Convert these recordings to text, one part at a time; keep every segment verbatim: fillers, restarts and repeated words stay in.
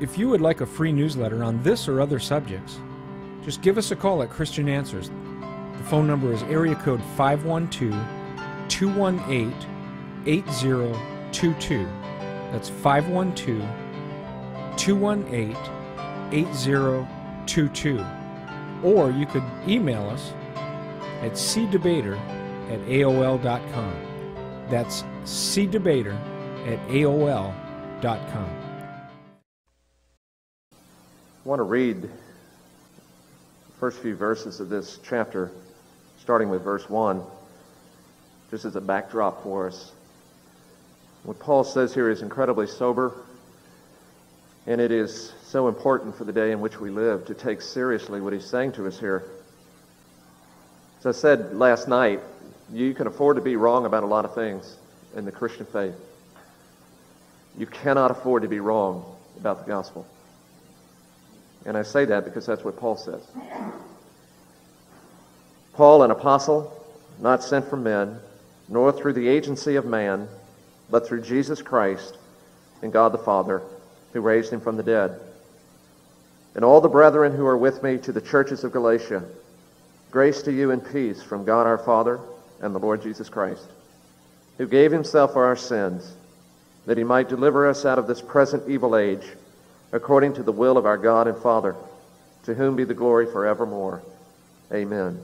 If you would like a free newsletter on this or other subjects, just give us a call at Christian Answers. The phone number is area code five one two, two one eight, eight zero two two. That's five one two, two one eight, eight zero two two. Or you could email us at c debater at A O L dot com. That's c debater at A O L dot com. I want to read the first few verses of this chapter, starting with verse one, just as a backdrop for us. What Paul says here is incredibly sober, and it is so important for the day in which we live to take seriously what he's saying to us here. As I said last night, you can afford to be wrong about a lot of things in the Christian faith. You cannot afford to be wrong about the gospel. And I say that because that's what Paul says. Paul, an apostle, not sent from men, nor through the agency of man, but through Jesus Christ and God the Father, who raised him from the dead. And all the brethren who are with me to the churches of Galatia, grace to you and peace from God our Father and the Lord Jesus Christ, who gave himself for our sins, that he might deliver us out of this present evil age, according to the will of our God and Father, to whom be the glory forevermore. Amen.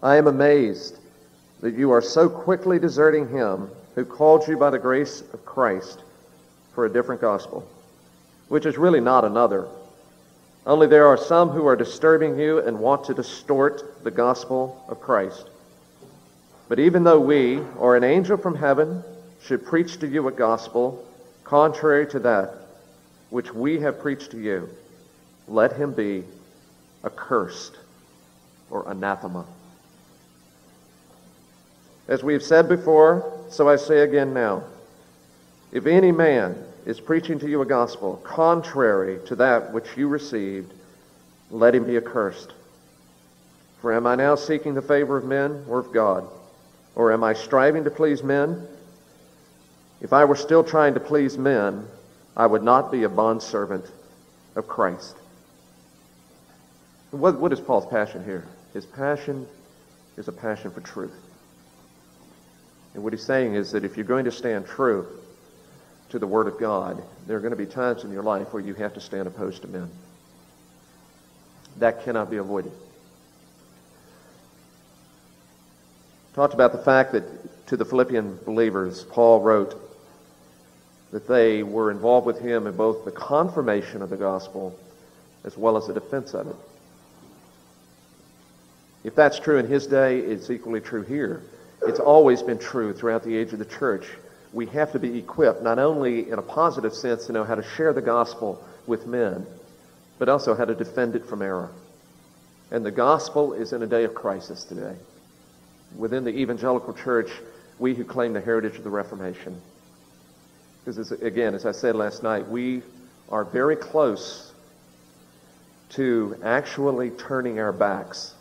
I am amazed that you are so quickly deserting him who called you by the grace of Christ for a different gospel, which is really not another. Only there are some who are disturbing you and want to distort the gospel of Christ. But even though we, or an angel from heaven, should preach to you a gospel contrary to that which we have preached to you, let him be accursed, or anathema. As we have said before, so I say again now, if any man is preaching to you a gospel contrary to that which you received, let him be accursed. For am I now seeking the favor of men or of God? Or am I striving to please men? If I were still trying to please men, I would not be a bondservant of Christ. What, what is Paul's passion here? His passion is a passion for truth. And what he's saying is that if you're going to stand true to the Word of God, there are going to be times in your life where you have to stand opposed to men. That cannot be avoided. Talked about the fact that to the Philippian believers, Paul wrote that they were involved with him in both the confirmation of the gospel as well as the defense of it. If that's true in his day, it's equally true here. It's always been true throughout the age of the church. We have to be equipped not only in a positive sense to know how to share the gospel with men, but also how to defend it from error. And the gospel is in a day of crisis today. Within the evangelical church, we who claim the heritage of the Reformation, because, again, as I said last night, we are very close to actually turning our backs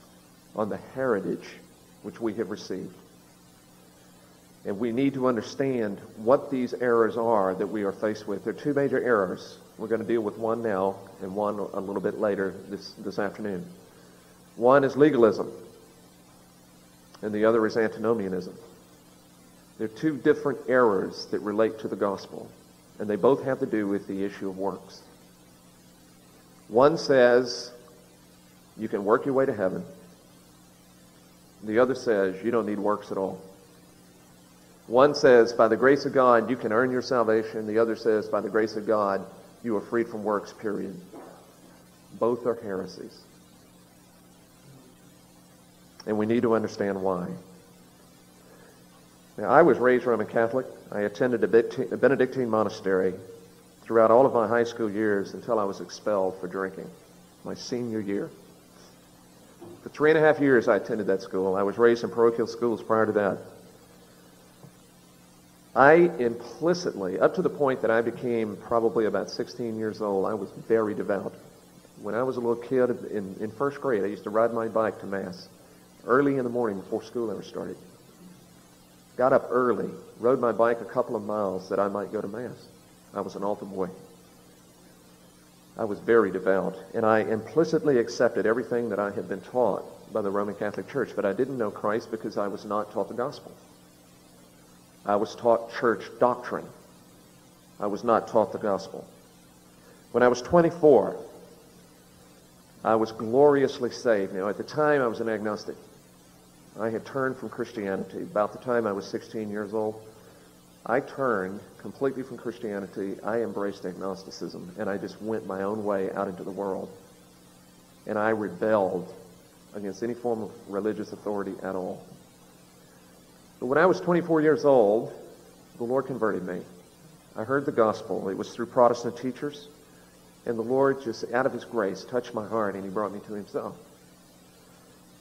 on the heritage which we have received. And we need to understand what these errors are that we are faced with. There are two major errors. We're going to deal with one now and one a little bit later this, this afternoon. One is legalism, and the other is antinomianism. They're two different errors that relate to the gospel, and they both have to do with the issue of works. One says you can work your way to heaven. The other says you don't need works at all. One says by the grace of God you can earn your salvation. The other says by the grace of God you are freed from works, period. Both are heresies. And we need to understand why. Now, I was raised Roman Catholic. I attended a Benedictine monastery throughout all of my high school years until I was expelled for drinking, my senior year. For three and a half years I attended that school. I was raised in parochial schools prior to that. I implicitly, up to the point that I became probably about sixteen years old, I was very devout. When I was a little kid in, in first grade, I used to ride my bike to Mass early in the morning before school ever started. Got up early, rode my bike a couple of miles that I might go to Mass. I was an altar boy. I was very devout, and I implicitly accepted everything that I had been taught by the Roman Catholic Church, but I didn't know Christ because I was not taught the gospel. I was taught church doctrine. I was not taught the gospel. When I was twenty-four, I was gloriously saved. Now, at the time, I was an agnostic. I had turned from Christianity. About the time I was sixteen years old, I turned completely from Christianity. I embraced agnosticism, and I just went my own way out into the world. And I rebelled against any form of religious authority at all. But when I was twenty-four years old, the Lord converted me. I heard the gospel. It was through Protestant teachers. And the Lord, just out of His grace, touched my heart, and He brought me to Himself.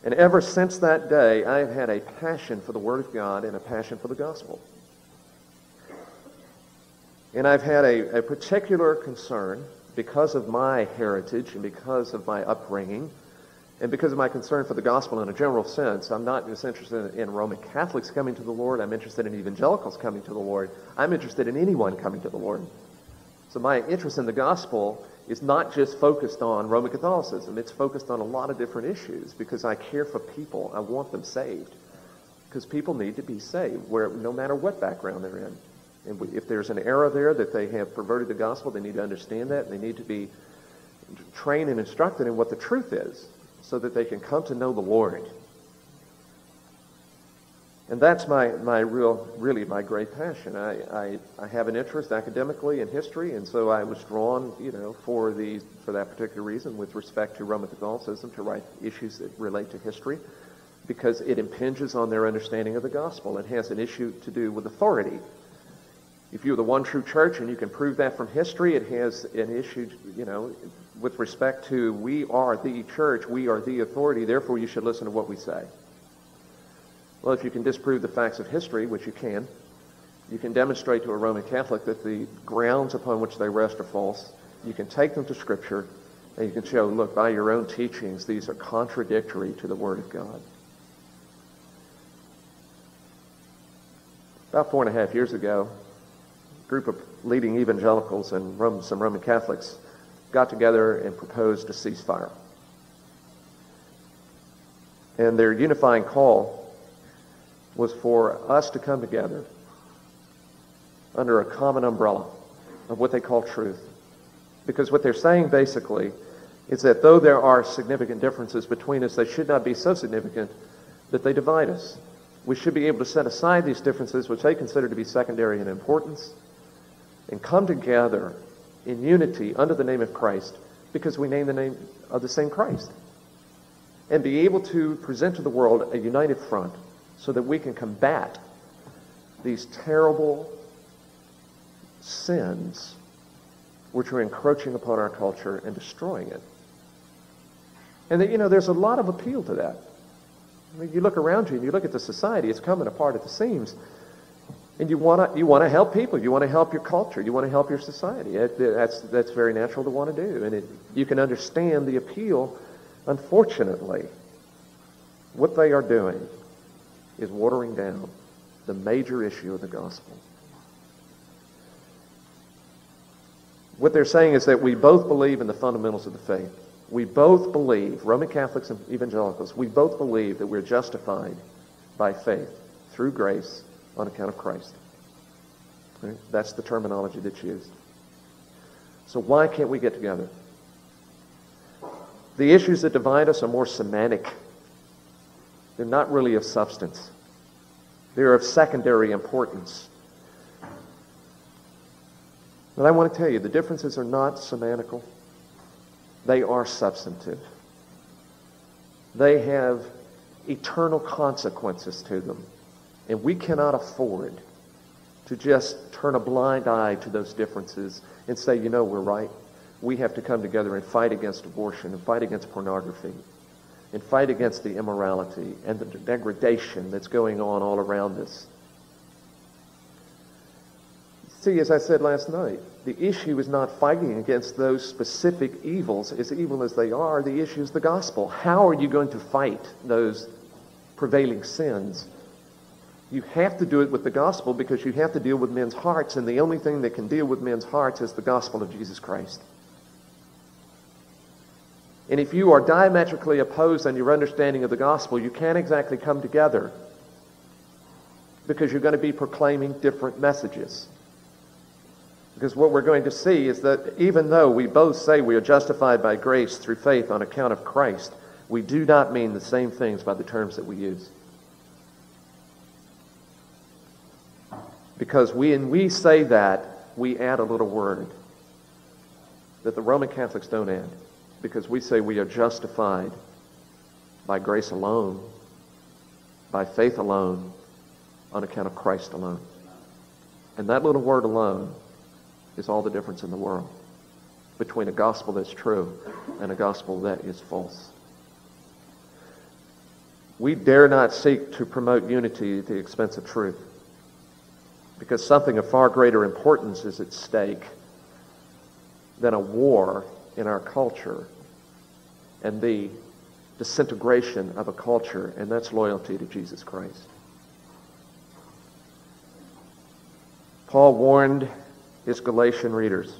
And ever since that day, I have had a passion for the Word of God and a passion for the gospel. And I've had a, a particular concern, because of my heritage and because of my upbringing, and because of my concern for the gospel in a general sense. I'm not just interested in Roman Catholics coming to the Lord. I'm interested in evangelicals coming to the Lord. I'm interested in anyone coming to the Lord. So my interest in the gospel is not just focused on Roman Catholicism. It's focused on a lot of different issues because I care for people. I want them saved because people need to be saved, where no matter what background they're in. And if there's an error there that they have perverted the gospel, they need to understand that. They need to be trained and instructed in what the truth is so that they can come to know the Lord. And that's my, my real, really my great passion. I, I, I have an interest academically in history, and so I was drawn, you know, for, the, for that particular reason with respect to Roman Catholicism, to write issues that relate to history, because it impinges on their understanding of the gospel. It has an issue to do with authority. If you're the one true church and you can prove that from history, it has an issue, you know, with respect to we are the church, we are the authority, therefore you should listen to what we say. Well, if you can disprove the facts of history, which you can, you can demonstrate to a Roman Catholic that the grounds upon which they rest are false. You can take them to Scripture, and you can show, look, by your own teachings, these are contradictory to the Word of God. About four and a half years ago, a group of leading evangelicals and Roman, some Roman Catholics got together and proposed a ceasefire. And their unifying call was for us to come together under a common umbrella of what they call truth. Because what they're saying basically is that though there are significant differences between us, they should not be so significant that they divide us. We should be able to set aside these differences, which they consider to be secondary in importance, and come together in unity under the name of Christ, because we name the name of the same Christ, and be able to present to the world a united front, so that we can combat these terrible sins which are encroaching upon our culture and destroying it. And that, you know, there's a lot of appeal to that. I mean, you look around you and you look at the society, it's coming apart at the seams. And you want to you want to help people, you want to help your culture, you want to help your society. It, that's, that's very natural to want to do. And it, you can understand the appeal. Unfortunately, what they are doing is watering down the major issue of the gospel. What they're saying is that we both believe in the fundamentals of the faith. We both believe, Roman Catholics and evangelicals, we both believe that we're justified by faith through grace on account of Christ. Right? That's the terminology that's used. So why can't we get together? The issues that divide us are more semantic. They're not really of substance. They're of secondary importance. But I want to tell you, the differences are not semantical. They are substantive. They have eternal consequences to them. And we cannot afford to just turn a blind eye to those differences and say, you know, we're right. We have to come together and fight against abortion and fight against pornography, and fight against the immorality and the degradation that's going on all around us. See, as I said last night, the issue is not fighting against those specific evils, as evil as they are. The issue is the gospel. How are you going to fight those prevailing sins? You have to do it with the gospel, because you have to deal with men's hearts, and the only thing that can deal with men's hearts is the gospel of Jesus Christ. And if you are diametrically opposed on your understanding of the gospel, you can't exactly come together because you're going to be proclaiming different messages. Because what we're going to see is that even though we both say we are justified by grace through faith on account of Christ, we do not mean the same things by the terms that we use. Because when we say that, we add a little word that the Roman Catholics don't add. Because we say we are justified by grace alone, by faith alone, on account of Christ alone. And that little word alone is all the difference in the world between a gospel that's true and a gospel that is false. We dare not seek to promote unity at the expense of truth, because something of far greater importance is at stake than a war in our culture and the disintegration of a culture, and that's loyalty to Jesus Christ. Paul warned his Galatian readers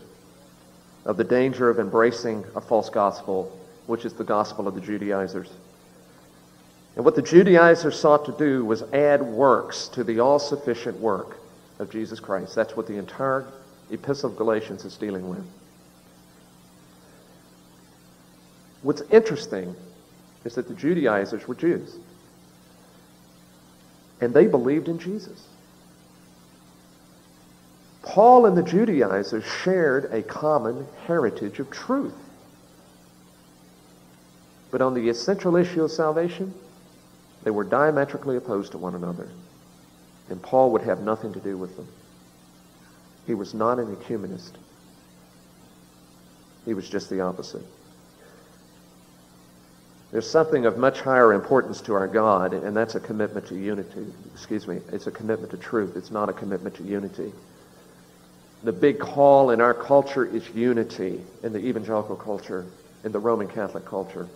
of the danger of embracing a false gospel, which is the gospel of the Judaizers. And what the Judaizers sought to do was add works to the all-sufficient work of Jesus Christ. That's what the entire Epistle of Galatians is dealing with. What's interesting is that the Judaizers were Jews, and they believed in Jesus. Paul and the Judaizers shared a common heritage of truth. But on the essential issue of salvation, they were diametrically opposed to one another, and Paul would have nothing to do with them. He was not an ecumenist. He was just the opposite. There's something of much higher importance to our God, and that's a commitment to unity. Excuse me, it's a commitment to truth. It's not a commitment to unity. The big call in our culture is unity, in the evangelical culture, in the Roman Catholic culture.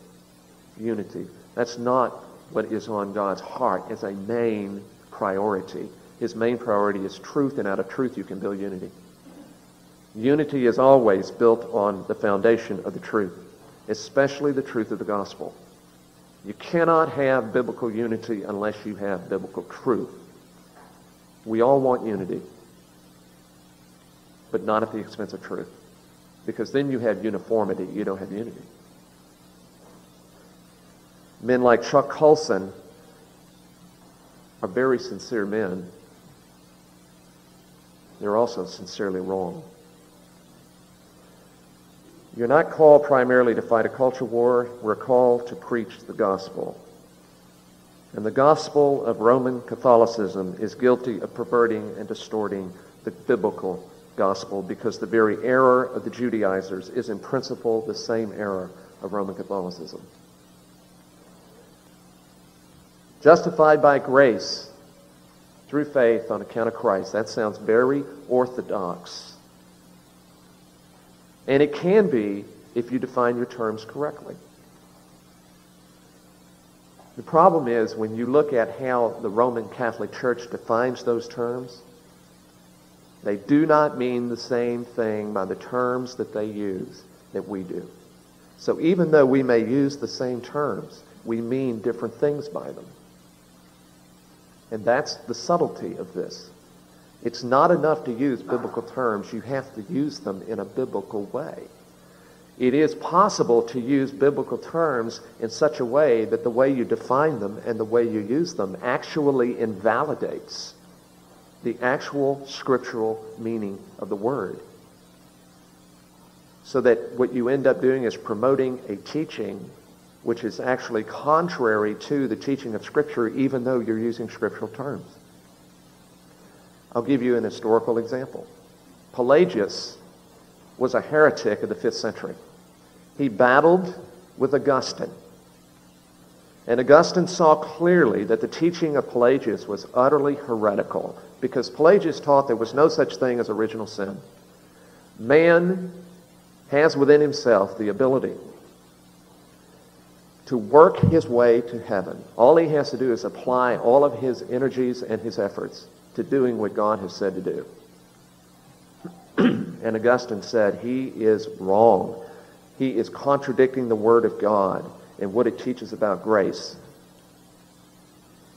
Unity. That's not what is on God's heart as a main priority. His main priority is truth, and out of truth you can build unity. Unity is always built on the foundation of the truth, especially the truth of the gospel. You cannot have biblical unity unless you have biblical truth. We all want unity, but not at the expense of truth, because then you have uniformity, you don't have unity. Men like Chuck Colson are very sincere men. They're also sincerely wrong. You're not called primarily to fight a culture war. We're called to preach the gospel. And the gospel of Roman Catholicism is guilty of perverting and distorting the biblical gospel, because the very error of the Judaizers is in principle the same error of Roman Catholicism. Justified by grace through faith on account of Christ. That sounds very orthodox. And it can be if you define your terms correctly. The problem is when you look at how the Roman Catholic Church defines those terms, they do not mean the same thing by the terms that they use that we do. So even though we may use the same terms, we mean different things by them. And that's the subtlety of this. It's not enough to use biblical terms. You have to use them in a biblical way. It is possible to use biblical terms in such a way that the way you define them and the way you use them actually invalidates the actual scriptural meaning of the word. So that what you end up doing is promoting a teaching which is actually contrary to the teaching of Scripture, even though you're using scriptural terms. I'll give you an historical example. Pelagius was a heretic of the fifth century. He battled with Augustine. And Augustine saw clearly that the teaching of Pelagius was utterly heretical, because Pelagius taught there was no such thing as original sin. Man has within himself the ability to work his way to heaven. All he has to do is apply all of his energies and his efforts to doing what God has said to do. And Augustine said, he is wrong. He is contradicting the Word of God and what it teaches about grace.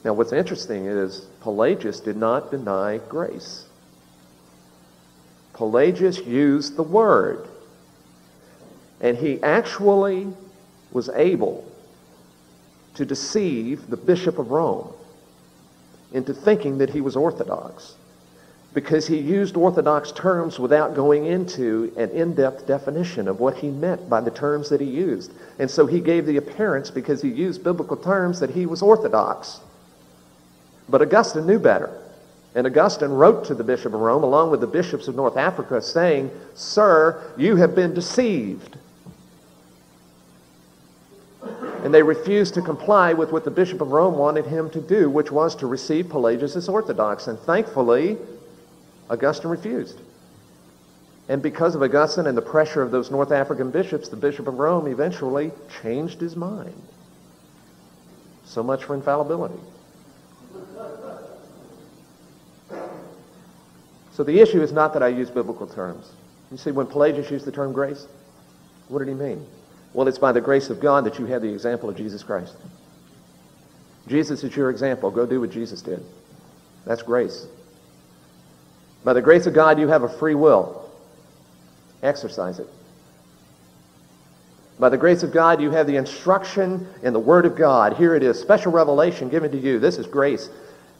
Now, what's interesting is Pelagius did not deny grace. Pelagius used the Word, and he actually was able to deceive the Bishop of Rome into thinking that he was Orthodox, because he used Orthodox terms without going into an in-depth definition of what he meant by the terms that he used. And so he gave the appearance, because he used biblical terms, that he was Orthodox. But Augustine knew better. And Augustine wrote to the Bishop of Rome, along with the bishops of North Africa, saying, "Sir, you have been deceived." And they refused to comply with what the Bishop of Rome wanted him to do, which was to receive Pelagius as Orthodox. And thankfully, Augustine refused. And because of Augustine and the pressure of those North African bishops, the Bishop of Rome eventually changed his mind. So much for infallibility. So the issue is not that I use biblical terms. You see, when Pelagius used the term grace, what did he mean? Well, it's by the grace of God that you have the example of Jesus Christ. Jesus is your example. Go do what Jesus did. That's grace. By the grace of God, you have a free will. Exercise it. By the grace of God, you have the instruction in the Word of God. Here it is, special revelation given to you. This is grace.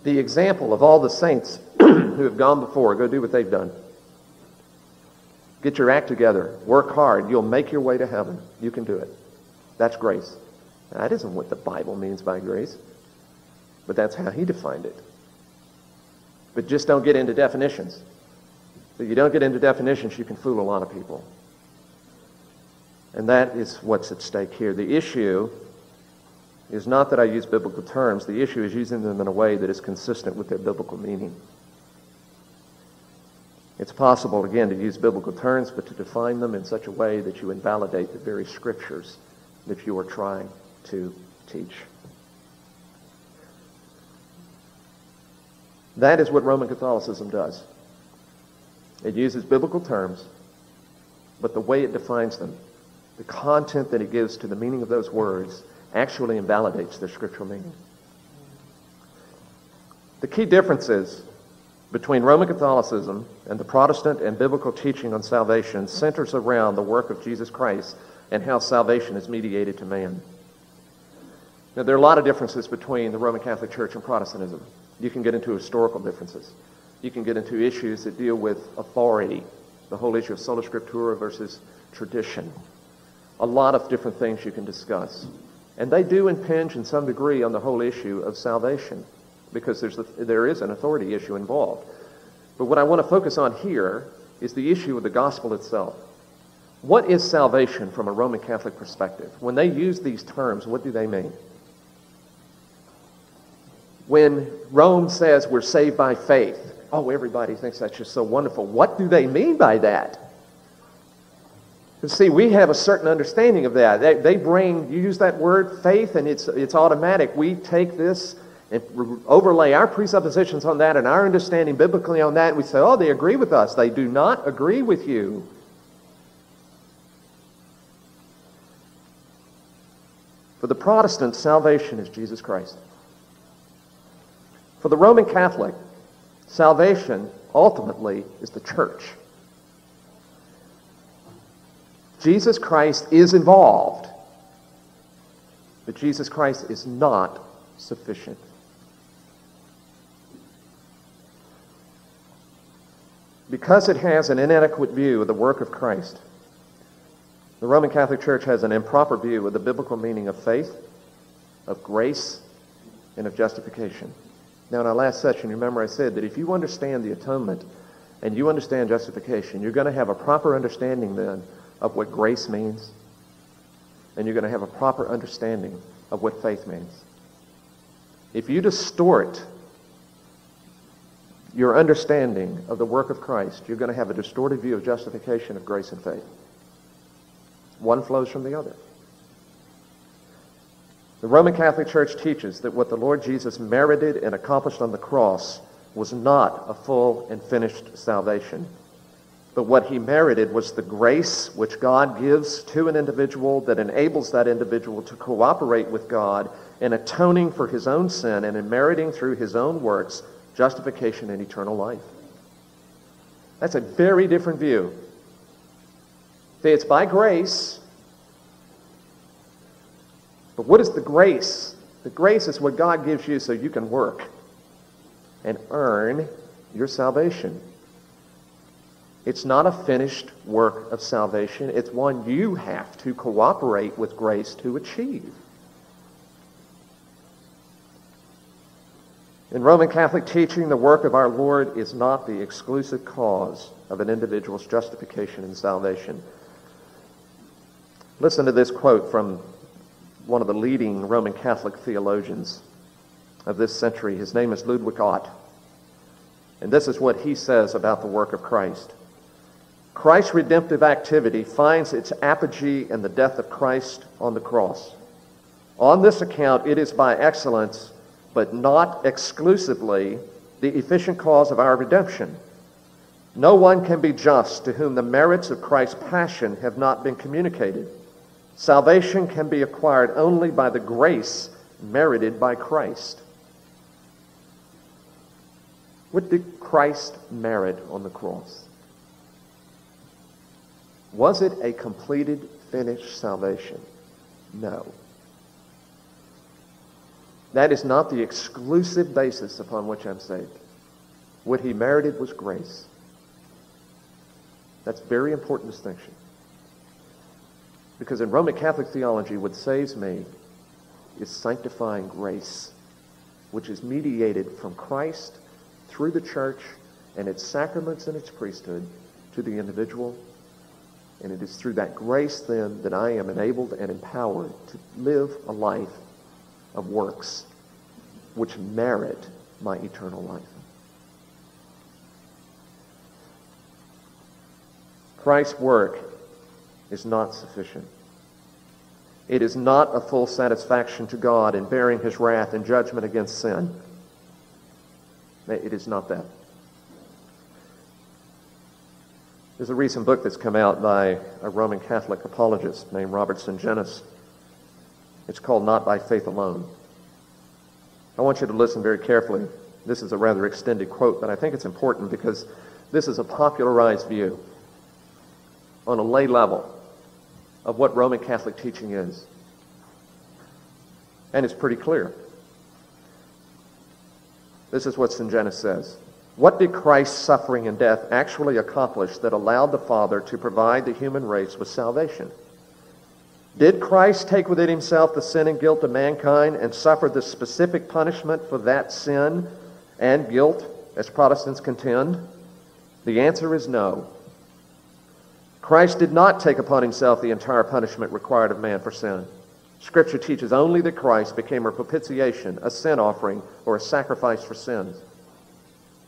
The example of all the saints who have gone before. Go do what they've done. Get your act together. Work hard. You'll make your way to heaven. You can do it. That's grace. Now, that isn't what the Bible means by grace, but that's how he defined it. But just don't get into definitions. If you don't get into definitions, you can fool a lot of people. And that is what's at stake here. The issue is not that I use biblical terms. The issue is using them in a way that is consistent with their biblical meaning. It's possible, again, to use biblical terms, but to define them in such a way that you invalidate the very scriptures that you are trying to teach. That is what Roman Catholicism does. It uses biblical terms, but the way it defines them, the content that it gives to the meaning of those words, actually invalidates their scriptural meaning. The key difference is between Roman Catholicism and the Protestant and biblical teaching on salvation centers around the work of Jesus Christ and how salvation is mediated to man. Now, there are a lot of differences between the Roman Catholic Church and Protestantism. You can get into historical differences. You can get into issues that deal with authority, the whole issue of sola scriptura versus tradition. A lot of different things you can discuss. And they do impinge in some degree on the whole issue of salvation, because there's the, there is an authority issue involved. But what I want to focus on here is the issue of the gospel itself. What is salvation from a Roman Catholic perspective? When they use these terms, what do they mean? When Rome says we're saved by faith, oh, everybody thinks that's just so wonderful. What do they mean by that? Because, see, we have a certain understanding of that. They, they bring, you use that word, faith, and it's, it's automatic. We take this and overlay our presuppositions on that and our understanding biblically on that, and we say, oh, they agree with us. They do not agree with you. For the Protestant, salvation is Jesus Christ. For the Roman Catholic, salvation ultimately is the church. Jesus Christ is involved, but Jesus Christ is not sufficient. Because it has an inadequate view of the work of Christ, the Roman Catholic Church has an improper view of the biblical meaning of faith, of grace, and of justification. Now, in our last session, remember I said that if you understand the atonement and you understand justification, you're going to have a proper understanding then of what grace means, and you're going to have a proper understanding of what faith means. If you distort your understanding of the work of Christ, you're going to have a distorted view of justification, of grace, and faith. One flows from the other. The Roman Catholic Church teaches that what the Lord Jesus merited and accomplished on the cross was not a full and finished salvation, But what he merited was the grace which God gives to an individual that enables that individual to cooperate with God in atoning for his own sin and in meriting through his own works justification and eternal life. That's a very different view. See, it's by grace. But what is the grace? The grace is what God gives you so you can work and earn your salvation. It's not a finished work of salvation. It's one you have to cooperate with grace to achieve. In Roman Catholic teaching, the work of our Lord is not the exclusive cause of an individual's justification and salvation. Listen to this quote from one of the leading Roman Catholic theologians of this century. His name is Ludwig Ott. And this is what he says about the work of Christ. Christ's redemptive activity finds its apogee in the death of Christ on the cross. On this account, it is by excellence, but not exclusively, the efficient cause of our redemption. No one can be just to whom the merits of Christ's passion have not been communicated. Salvation can be acquired only by the grace merited by Christ. What did Christ merit on the cross? Was it a completed, finished salvation? No. That is not the exclusive basis upon which I'm saved. What he merited was grace. That's a very important distinction. Because in Roman Catholic theology, what saves me is sanctifying grace, which is mediated from Christ through the church and its sacraments and its priesthood to the individual. And it is through that grace, then, that I am enabled and empowered to live a life of works which merit my eternal life. Christ's work is not sufficient. It is not a full satisfaction to God in bearing his wrath and judgment against sin. It is not that. There's a recent book that's come out by a Roman Catholic apologist named Robert Sungenis. It's called Not by Faith Alone. I want you to listen very carefully. This is a rather extended quote, but I think it's important because this is a popularized view on a lay level of what Roman Catholic teaching is. And it's pretty clear. This is what Sungenis says. What did Christ's suffering and death actually accomplish that allowed the Father to provide the human race with salvation? Did Christ take within himself the sin and guilt of mankind and suffer the specific punishment for that sin and guilt, as Protestants contend? The answer is no. Christ did not take upon himself the entire punishment required of man for sin. Scripture teaches only that Christ became a propitiation, a sin offering, or a sacrifice for sins.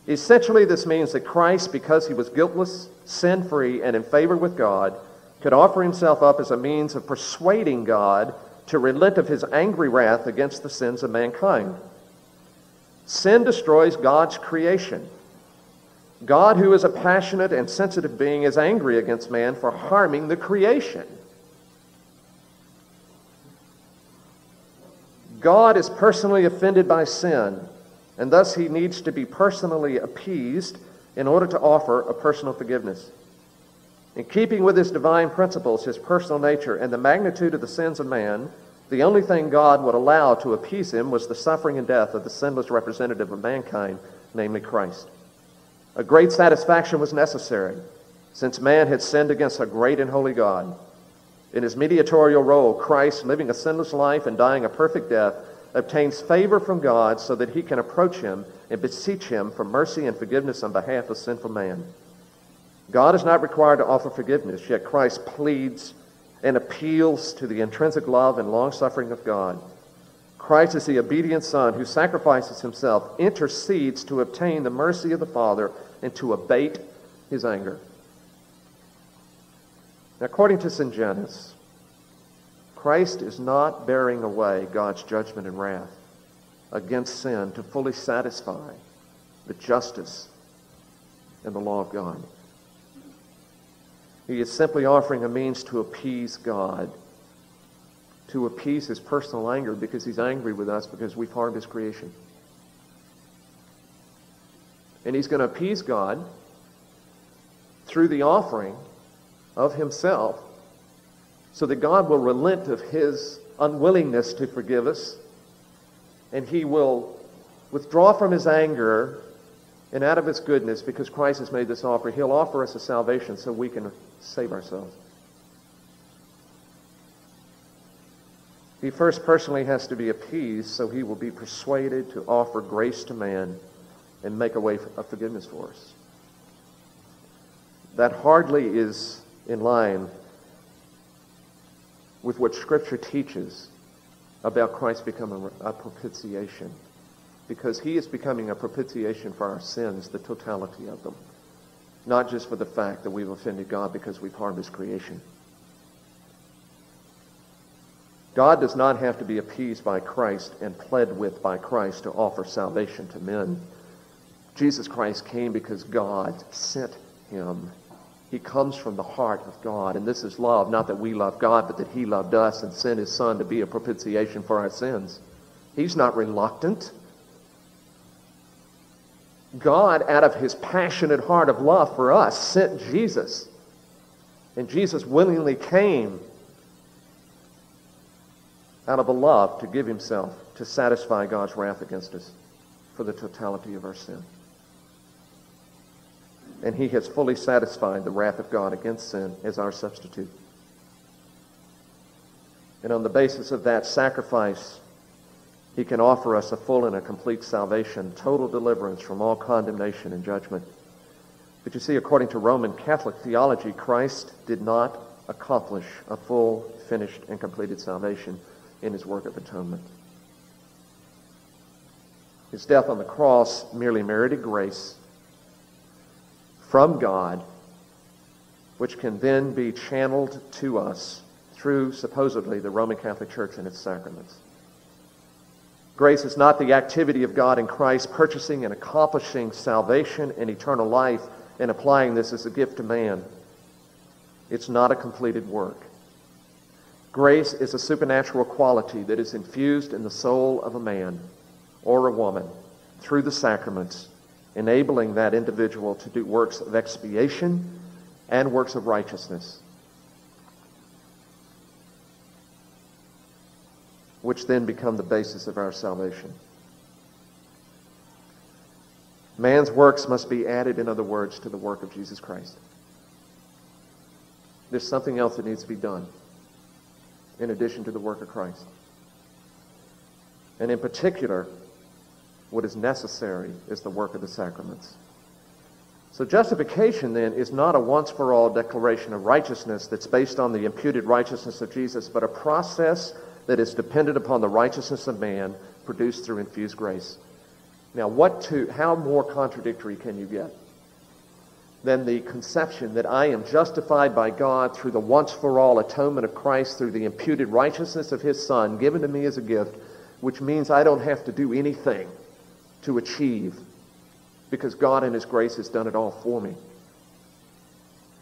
Essentially, this means that Christ, because he was guiltless, sin-free, and in favor with God, could offer himself up as a means of persuading God to relent of his angry wrath against the sins of mankind. Sin destroys God's creation. God, who is a passionate and sensitive being, is angry against man for harming the creation. God is personally offended by sin, and thus he needs to be personally appeased in order to offer a personal forgiveness. In keeping with his divine principles, his personal nature, and the magnitude of the sins of man, the only thing God would allow to appease him was the suffering and death of the sinless representative of mankind, namely Christ. A great satisfaction was necessary, since man had sinned against a great and holy God. In his mediatorial role, Christ, living a sinless life and dying a perfect death, obtains favor from God so that he can approach him and beseech him for mercy and forgiveness on behalf of sinful man. God is not required to offer forgiveness, yet Christ pleads and appeals to the intrinsic love and long-suffering of God. Christ is the obedient Son who sacrifices himself, intercedes to obtain the mercy of the Father and to abate his anger. Now, according to Sungenis, Christ is not bearing away God's judgment and wrath against sin to fully satisfy the justice and the law of God. He is simply offering a means to appease God, to appease his personal anger, because he's angry with us because we've harmed his creation. And he's going to appease God through the offering of himself, so that God will relent of his unwillingness to forgive us, and he will withdraw from his anger and out of his goodness, because Christ has made this offer. He'll offer us a salvation so we can save ourselves. He first personally has to be appeased, so he will be persuaded to offer grace to man and make a way of forgiveness for us. That hardly is in line with what Scripture teaches about Christ becoming a propitiation, because he is becoming a propitiation for our sins, the totality of them, not just for the fact that we've offended God because we've harmed his creation. God does not have to be appeased by Christ and pled with by Christ to offer salvation to men. Jesus Christ came because God sent him. He comes from the heart of God, and this is love, not that we love God, but that he loved us and sent his Son to be a propitiation for our sins. He's not reluctant. God, out of his passionate heart of love for us, sent Jesus, and Jesus willingly came out of a love to give himself to satisfy God's wrath against us for the totality of our sin. And he has fully satisfied the wrath of God against sin as our substitute. And on the basis of that sacrifice, he can offer us a full and a complete salvation, total deliverance from all condemnation and judgment. But you see, according to Roman Catholic theology, Christ did not accomplish a full, finished, and completed salvation in his work of atonement. His death on the cross merely merited grace from God, which can then be channeled to us through, supposedly, the Roman Catholic Church and its sacraments. Grace is not the activity of God in Christ purchasing and accomplishing salvation and eternal life and applying this as a gift to man. It's not a completed work. Grace is a supernatural quality that is infused in the soul of a man or a woman through the sacraments, enabling that individual to do works of expiation and works of righteousness, which then become the basis of our salvation. Man's works must be added, in other words, to the work of Jesus Christ. There's something else that needs to be done in addition to the work of Christ. And in particular, what is necessary is the work of the sacraments. So justification, then, is not a once-for-all declaration of righteousness that's based on the imputed righteousness of Jesus, but a process that is dependent upon the righteousness of man produced through infused grace. Now, what to, how more contradictory can you get than the conception that I am justified by God through the once-for-all atonement of Christ, through the imputed righteousness of his Son given to me as a gift, which means I don't have to do anything to achieve, because God in his grace has done it all for me.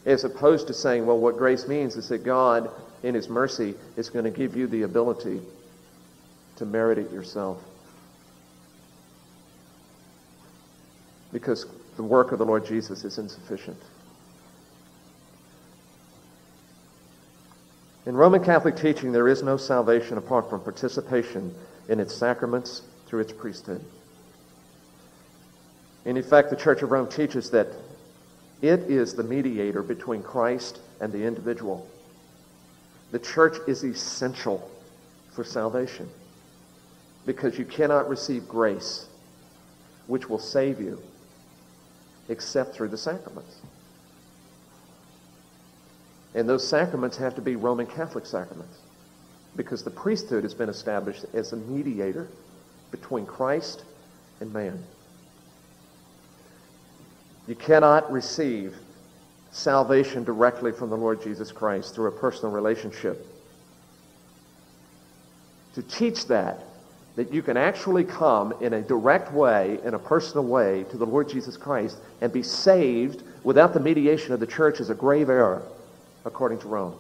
As opposed to saying, well, what grace means is that God in his mercy is going to give you the ability to merit it yourself, because the work of the Lord Jesus is insufficient. In Roman Catholic teaching, there is no salvation apart from participation in its sacraments through its priesthood. And in fact, the Church of Rome teaches that it is the mediator between Christ and the individual. The church is essential for salvation, because you cannot receive grace, which will save you, except through the sacraments. And those sacraments have to be Roman Catholic sacraments, because the priesthood has been established as a mediator between Christ and man. You cannot receive salvation directly from the Lord Jesus Christ through a personal relationship. To teach that, that you can actually come in a direct way, in a personal way, to the Lord Jesus Christ and be saved without the mediation of the church is a grave error according to Rome.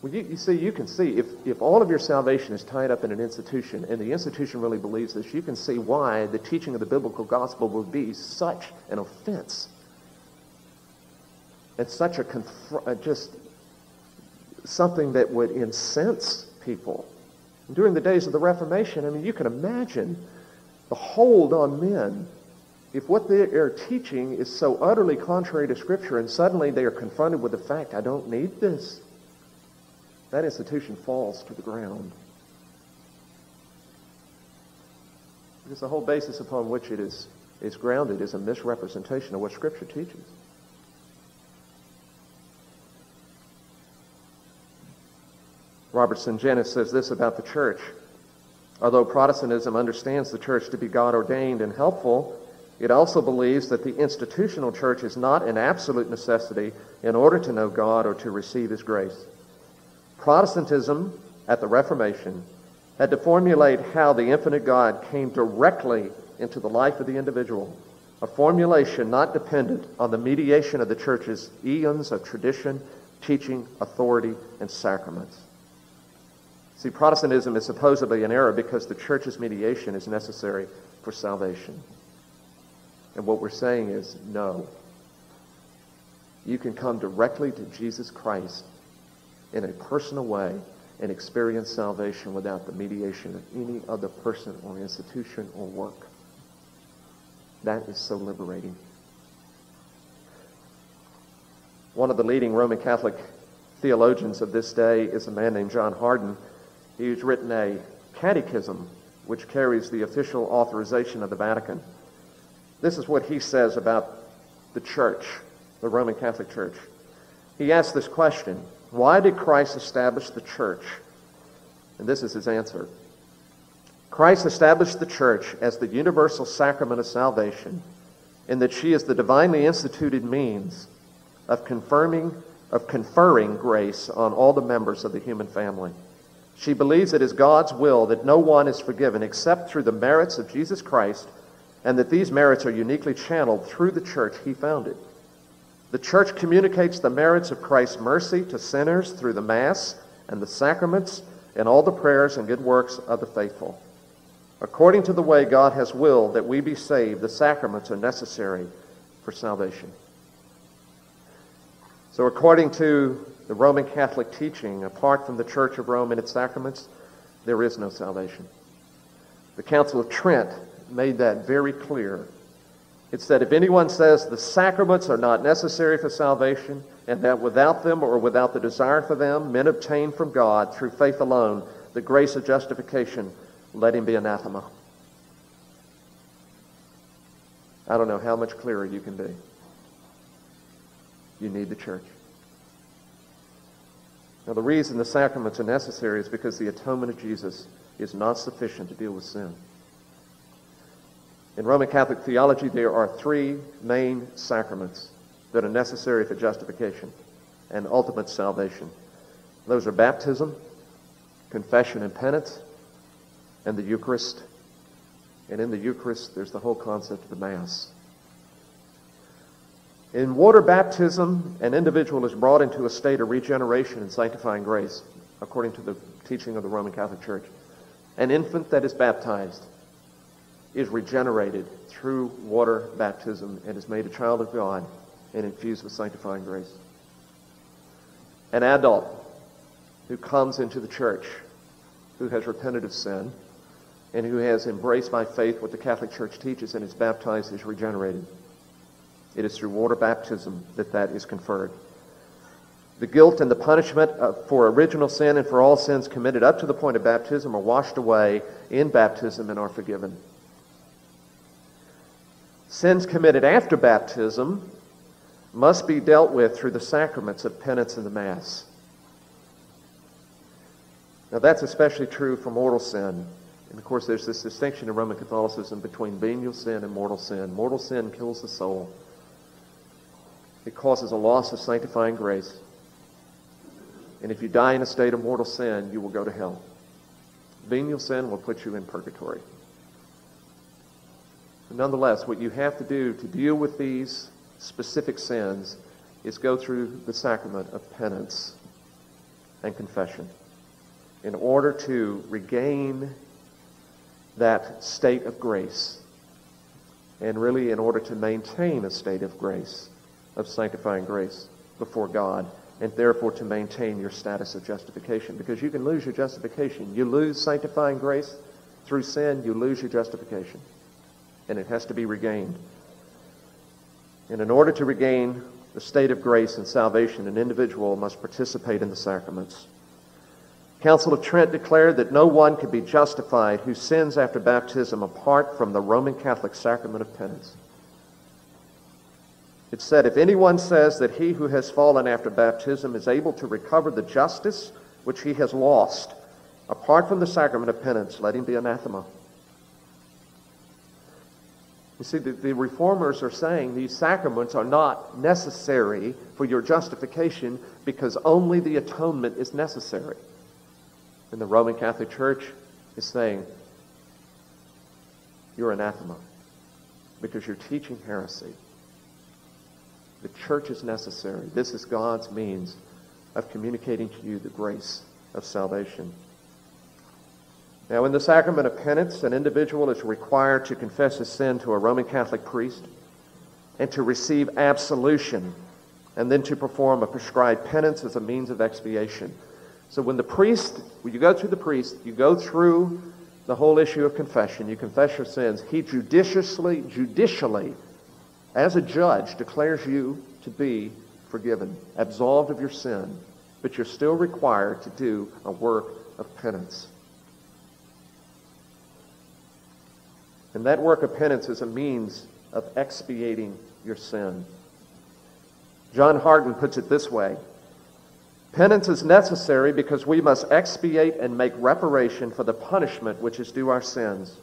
Well, you, you see, you can see, if, if all of your salvation is tied up in an institution, and the institution really believes this, you can see why the teaching of the biblical gospel would be such an offense. It's such a, confr- just something that would incense people. And during the days of the Reformation, I mean, you can imagine the hold on men if what they are teaching is so utterly contrary to Scripture, and suddenly they are confronted with the fact, I don't need this. That institution falls to the ground. Because the whole basis upon which it is, is grounded is a misrepresentation of what Scripture teaches. Robert Sungenis says this about the church. Although Protestantism understands the church to be God-ordained and helpful, it also believes that the institutional church is not an absolute necessity in order to know God or to receive His grace. Protestantism at the Reformation had to formulate how the infinite God came directly into the life of the individual, a formulation not dependent on the mediation of the church's eons of tradition, teaching, authority, and sacraments. See, Protestantism is supposedly an error because the church's mediation is necessary for salvation. And what we're saying is, no. You can come directly to Jesus Christ in a personal way and experience salvation without the mediation of any other person or institution or work. That is so liberating. One of the leading Roman Catholic theologians of this day is a man named John Hardon. He's written a catechism which carries the official authorization of the Vatican. This is what he says about the church, the Roman Catholic Church. He asks this question, why did Christ establish the church? And this is his answer. Christ established the church as the universal sacrament of salvation, in that she is the divinely instituted means of confirming, of conferring grace on all the members of the human family. She believes it is God's will that no one is forgiven except through the merits of Jesus Christ, and that these merits are uniquely channeled through the church He founded. The church communicates the merits of Christ's mercy to sinners through the Mass and the sacraments and all the prayers and good works of the faithful. According to the way God has willed that we be saved, the sacraments are necessary for salvation. So according to the Roman Catholic teaching, apart from the Church of Rome and its sacraments, there is no salvation. The Council of Trent made that very clear. It said, if anyone says the sacraments are not necessary for salvation, and that without them or without the desire for them, men obtain from God through faith alone the grace of justification, let him be anathema. I don't know how much clearer you can be. You need the church. Now, the reason the sacraments are necessary is because the atonement of Jesus is not sufficient to deal with sin. In Roman Catholic theology, there are three main sacraments that are necessary for justification and ultimate salvation. Those are baptism, confession and penance, and the Eucharist. And in the Eucharist, there's the whole concept of the Mass. In water baptism, an individual is brought into a state of regeneration and sanctifying grace, according to the teaching of the Roman Catholic Church. An infant that is baptized is regenerated through water baptism and is made a child of God and infused with sanctifying grace. An adult who comes into the church, who has repented of sin, and who has embraced by faith what the Catholic Church teaches and is baptized, is regenerated. It is through water baptism that that is conferred. The guilt and the punishment for original sin and for all sins committed up to the point of baptism are washed away in baptism and are forgiven. Sins committed after baptism must be dealt with through the sacraments of penance and the Mass. Now that's especially true for mortal sin. And of course there's this distinction in Roman Catholicism between venial sin and mortal sin. Mortal sin kills the soul. It causes a loss of sanctifying grace. And if you die in a state of mortal sin, you will go to hell. Venial sin will put you in purgatory. Nonetheless, what you have to do to deal with these specific sins is go through the sacrament of penance and confession in order to regain that state of grace, and really in order to maintain a state of grace, of sanctifying grace before God, and therefore to maintain your status of justification. Because you can lose your justification. You lose sanctifying grace through sin, you lose your justification, and it has to be regained. And in order to regain the state of grace and salvation, an individual must participate in the sacraments. Council of Trent declared that no one could be justified who sins after baptism apart from the Roman Catholic sacrament of penance. It said, if anyone says that he who has fallen after baptism is able to recover the justice which he has lost apart from the sacrament of penance, let him be anathema. You see, the, the Reformers are saying these sacraments are not necessary for your justification because only the atonement is necessary. And the Roman Catholic Church is saying, you're anathema because you're teaching heresy. The church is necessary. This is God's means of communicating to you the grace of salvation. Now, in the sacrament of penance, an individual is required to confess his sin to a Roman Catholic priest and to receive absolution, and then to perform a prescribed penance as a means of expiation. So when the priest, when you go to the priest, you go through the whole issue of confession. You confess your sins. He judiciously, judicially, as a judge, declares you to be forgiven, absolved of your sin, but you're still required to do a work of penance. And that work of penance is a means of expiating your sin. John Hardon puts it this way: penance is necessary because we must expiate and make reparation for the punishment which is due our sins.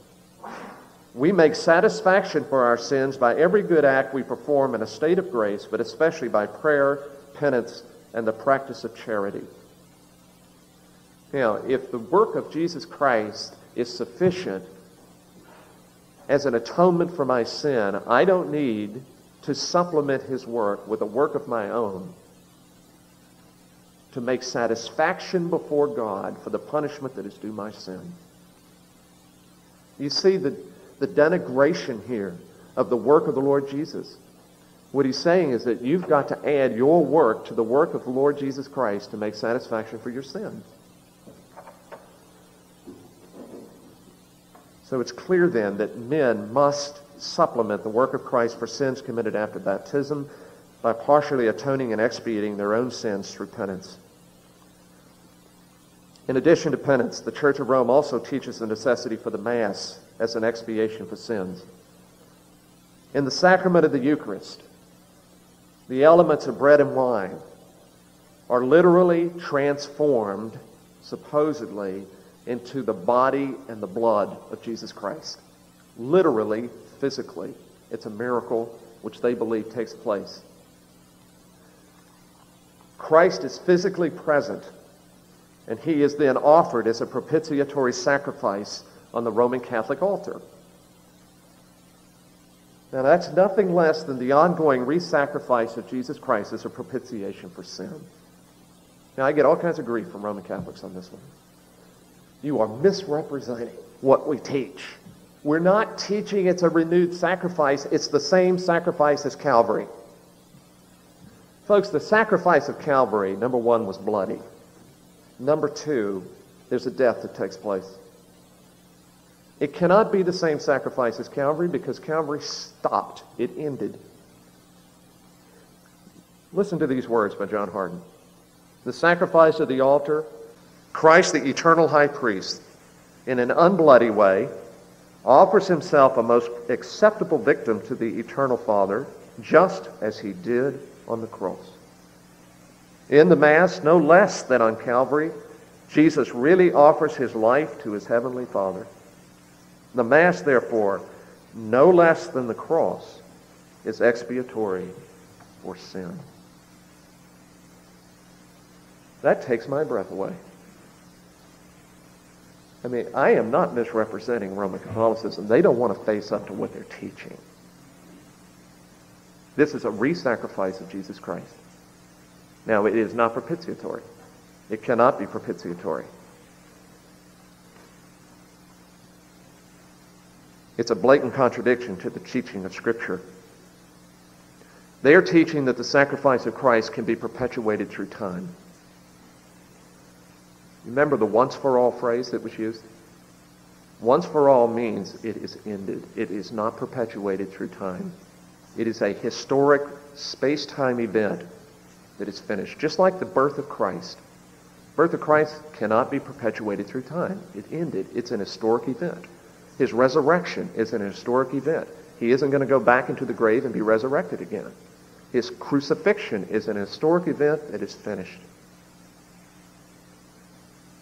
We make satisfaction for our sins by every good act we perform in a state of grace, but especially by prayer, penance, and the practice of charity. Now, if the work of Jesus Christ is sufficient as an atonement for my sin, I don't need to supplement his work with a work of my own to make satisfaction before God for the punishment that is due my sin. You see the, the denigration here of the work of the Lord Jesus. What he's saying is that you've got to add your work to the work of the Lord Jesus Christ to make satisfaction for your sin. So it's clear then that men must supplement the work of Christ for sins committed after baptism by partially atoning and expiating their own sins through penance. In addition to penance, the Church of Rome also teaches the necessity for the Mass as an expiation for sins. In the sacrament of the Eucharist, the elements of bread and wine are literally transformed, supposedly, into the body and the blood of Jesus Christ. Literally, physically. It's a miracle which they believe takes place. Christ is physically present, and he is then offered as a propitiatory sacrifice on the Roman Catholic altar. Now, that's nothing less than the ongoing re-sacrifice of Jesus Christ as a propitiation for sin. Now, I get all kinds of grief from Roman Catholics on this one. You are misrepresenting what we teach. We're not teaching it's a renewed sacrifice. It's the same sacrifice as Calvary. Folks, the sacrifice of Calvary, number one, was bloody. Number two, there's a death that takes place. It cannot be the same sacrifice as Calvary because Calvary stopped. It ended. Listen to these words by John Hardon. The sacrifice of the altar, Christ, the eternal high priest, in an unbloody way, offers himself a most acceptable victim to the eternal Father, just as he did on the cross. In the Mass, no less than on Calvary, Jesus really offers his life to his heavenly Father. The Mass, therefore, no less than the cross, is expiatory for sin. That takes my breath away. I mean, I am not misrepresenting Roman Catholicism. They don't want to face up to what they're teaching. This is a re-sacrifice of Jesus Christ. Now, it is not propitiatory. It cannot be propitiatory. It's a blatant contradiction to the teaching of Scripture. They are teaching that the sacrifice of Christ can be perpetuated through time. Remember the once for all phrase that was used? Once for all means it is ended. It is not perpetuated through time. It is a historic space-time event that is finished, just like the birth of Christ. The birth of Christ cannot be perpetuated through time. It ended. It's an historic event. His resurrection is an historic event. He isn't going to go back into the grave and be resurrected again. His crucifixion is an historic event that is finished.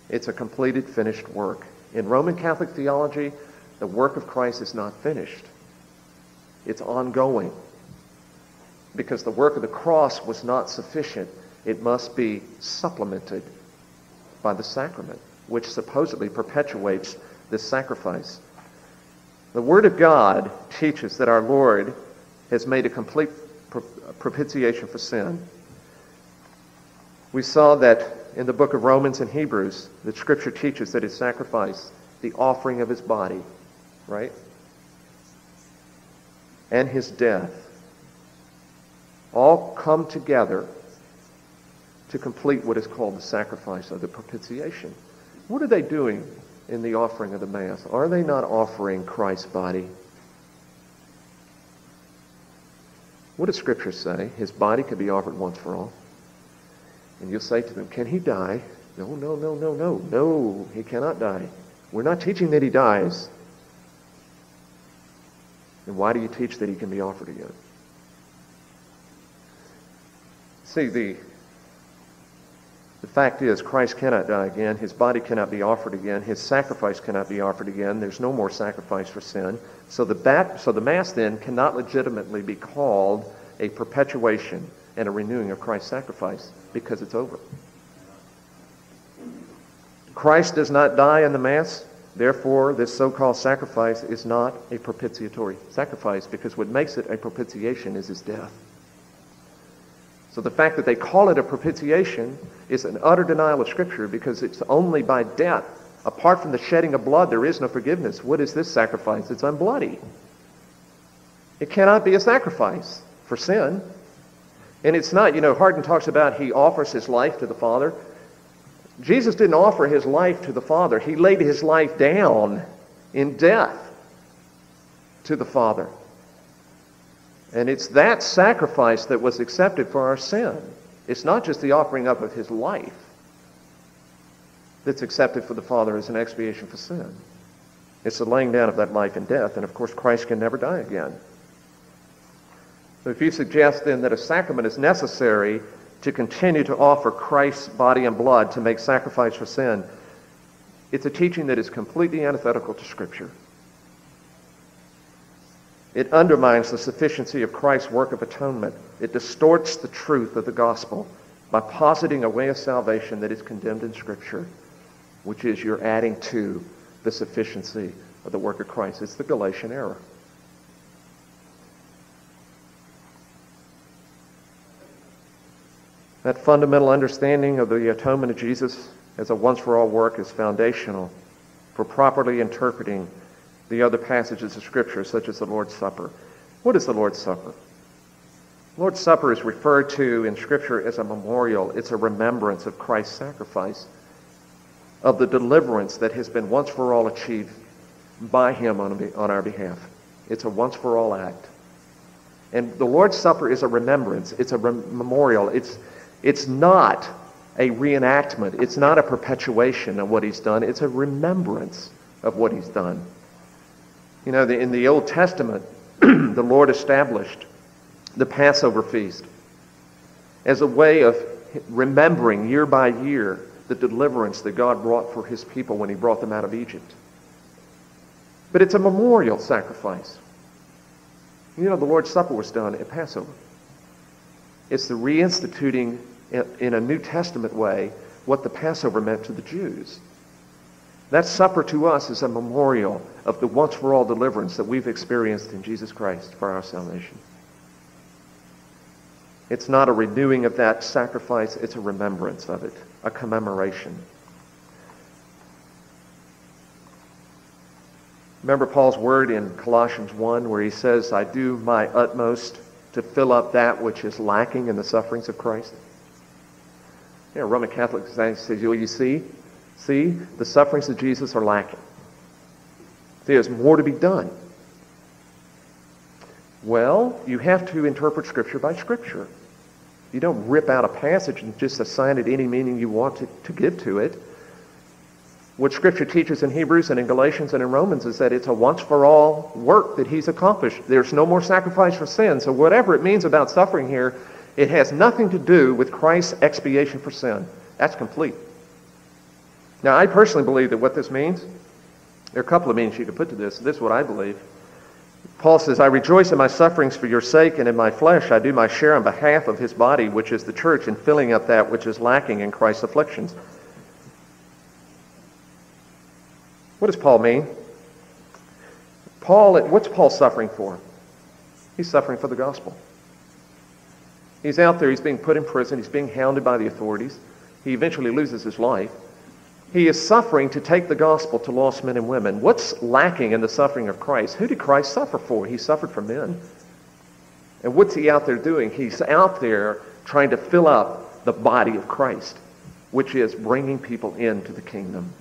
It's a completed, finished work. In Roman Catholic theology, the work of Christ is not finished. It's ongoing. Because the work of the cross was not sufficient, it must be supplemented by the sacrament, which supposedly perpetuates this sacrifice. The Word of God teaches that our Lord has made a complete propitiation for sin. We saw that in the book of Romans and Hebrews, the Scripture teaches that his sacrifice, the offering of his body, right? And his death, all come together to complete what is called the sacrifice of the propitiation. What are they doing in the offering of the Mass? Are they not offering Christ's body? What does Scripture say? His body could be offered once for all. And you'll say to them, can he die? No, no, no, no, no, no, he cannot die. We're not teaching that he dies. Then why do you teach that he can be offered again? See, the, the fact is, Christ cannot die again. His body cannot be offered again. His sacrifice cannot be offered again. There's no more sacrifice for sin. So the, bat, so the Mass, then, cannot legitimately be called a perpetuation and a renewing of Christ's sacrifice, because it's over. Christ does not die in the Mass, therefore this so-called sacrifice is not a propitiatory sacrifice, because what makes it a propitiation is his death. So the fact that they call it a propitiation is an utter denial of Scripture, because it's only by death. Apart from the shedding of blood, there is no forgiveness. What is this sacrifice? It's unbloody. It cannot be a sacrifice for sin. And it's not, you know, Hardon talks about he offers his life to the Father. Jesus didn't offer his life to the Father. He laid his life down in death to the Father. And it's that sacrifice that was accepted for our sin. It's not just the offering up of his life that's accepted for the Father as an expiation for sin. It's the laying down of that life in death. And of course, Christ can never die again. So if you suggest then that a sacrament is necessary to continue to offer Christ's body and blood to make sacrifice for sin, it's a teaching that is completely antithetical to Scripture. It undermines the sufficiency of Christ's work of atonement. It distorts the truth of the gospel by positing a way of salvation that is condemned in Scripture, which is you're adding to the sufficiency of the work of Christ. It's the Galatian error. That fundamental understanding of the atonement of Jesus as a once-for-all work is foundational for properly interpreting the other passages of Scripture, such as the Lord's Supper. What is the Lord's Supper? The Lord's Supper is referred to in Scripture as a memorial. It's a remembrance of Christ's sacrifice, of the deliverance that has been once-for-all achieved by him on, on our behalf. It's a once-for-all act. And the Lord's Supper is a remembrance. It's a rem- memorial. It's It's not a reenactment. It's not a perpetuation of what he's done. It's a remembrance of what he's done. You know, the, in the Old Testament, the Lord established the Passover feast as a way of remembering year by year the deliverance that God brought for his people when he brought them out of Egypt. But it's a memorial sacrifice. You know, the Lord's Supper was done at Passover. It's the reinstituting in a New Testament way what the Passover meant to the Jews. That supper to us is a memorial of the once-for-all deliverance that we've experienced in Jesus Christ for our salvation. It's not a renewing of that sacrifice, it's a remembrance of it, a commemoration. Remember Paul's word in Colossians one where he says, I do my utmost to fill up that which is lacking in the sufferings of Christ. You know, Roman Catholic says, well, you see, see, the sufferings of Jesus are lacking. There's more to be done. Well, you have to interpret Scripture by Scripture. You don't rip out a passage and just assign it any meaning you want to, to give to it. What Scripture teaches in Hebrews and in Galatians and in Romans is that it's a once-for-all work that he's accomplished. There's no more sacrifice for sin. So whatever it means about suffering here, it has nothing to do with Christ's expiation for sin. That's complete. Now, I personally believe that what this means, there are a couple of meanings you could put to this. This is what I believe. Paul says, I rejoice in my sufferings for your sake, and in my flesh I do my share on behalf of his body, which is the church, in filling up that which is lacking in Christ's afflictions. What does Paul mean? Paul, what's Paul suffering for? He's suffering for the gospel. He's out there, he's being put in prison, he's being hounded by the authorities. He eventually loses his life. He is suffering to take the gospel to lost men and women. What's lacking in the suffering of Christ? Who did Christ suffer for? He suffered for men. And what's he out there doing? He's out there trying to fill up the body of Christ, which is bringing people into the kingdom.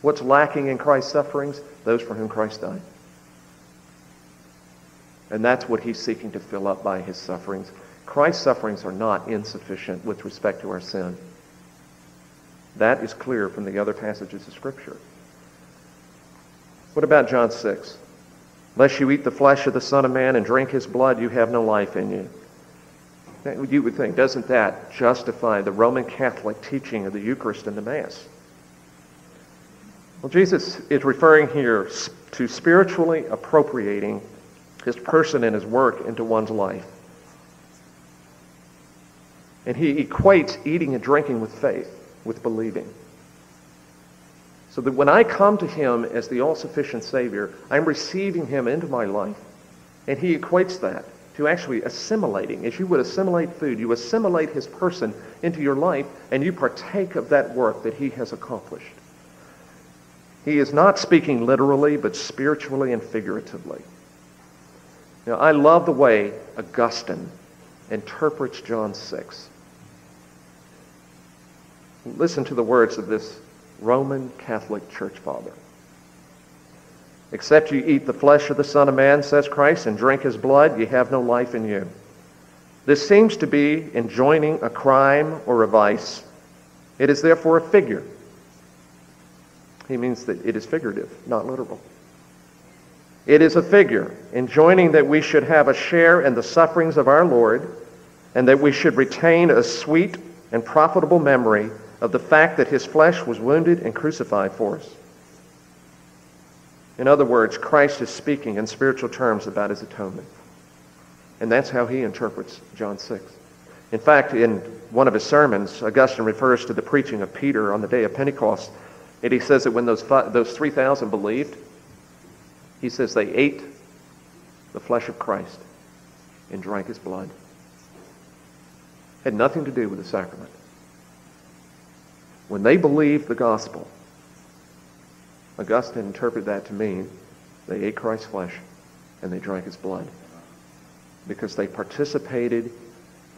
What's lacking in Christ's sufferings? Those for whom Christ died. And that's what he's seeking to fill up by his sufferings. Christ's sufferings are not insufficient with respect to our sin. That is clear from the other passages of Scripture. What about John six? Lest you eat the flesh of the Son of Man and drink his blood, you have no life in you. Now, you would think, doesn't that justify the Roman Catholic teaching of the Eucharist and the Mass? Well, Jesus is referring here to spiritually appropriating his person and his work into one's life. And he equates eating and drinking with faith, with believing. So that when I come to him as the all-sufficient Savior, I'm receiving him into my life. And he equates that to actually assimilating. As you would assimilate food, you assimilate his person into your life, and you partake of that work that he has accomplished. He is not speaking literally, but spiritually and figuratively. Now, I love the way Augustine interprets John six. Listen to the words of this Roman Catholic Church father. Except you eat the flesh of the Son of Man, says Christ, and drink his blood, ye have no life in you. This seems to be enjoining a crime or a vice. It is therefore a figure. He means that it is figurative, not literal. It is a figure, enjoining that we should have a share in the sufferings of our Lord, and that we should retain a sweet and profitable memory of the fact that his flesh was wounded and crucified for us. In other words, Christ is speaking in spiritual terms about his atonement. And that's how he interprets John six. In fact, in one of his sermons, Augustine refers to the preaching of Peter on the day of Pentecost, and he says that when those, those three thousand believed, he says they ate the flesh of Christ and drank his blood. Had nothing to do with the sacrament. When they believed the gospel, Augustine interpreted that to mean they ate Christ's flesh and they drank his blood because they participated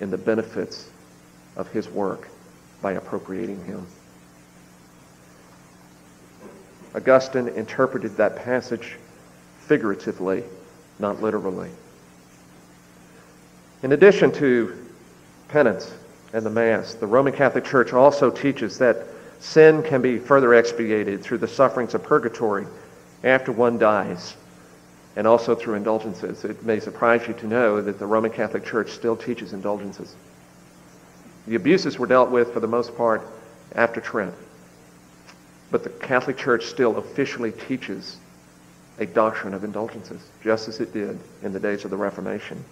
in the benefits of his work by appropriating him. Augustine interpreted that passage figuratively, not literally. In addition to penance and the Mass, the Roman Catholic Church also teaches that sin can be further expiated through the sufferings of purgatory after one dies, and also through indulgences. It may surprise you to know that the Roman Catholic Church still teaches indulgences. The abuses were dealt with, for the most part, after Trent, but the Catholic Church still officially teaches a doctrine of indulgences, just as it did in the days of the Reformation.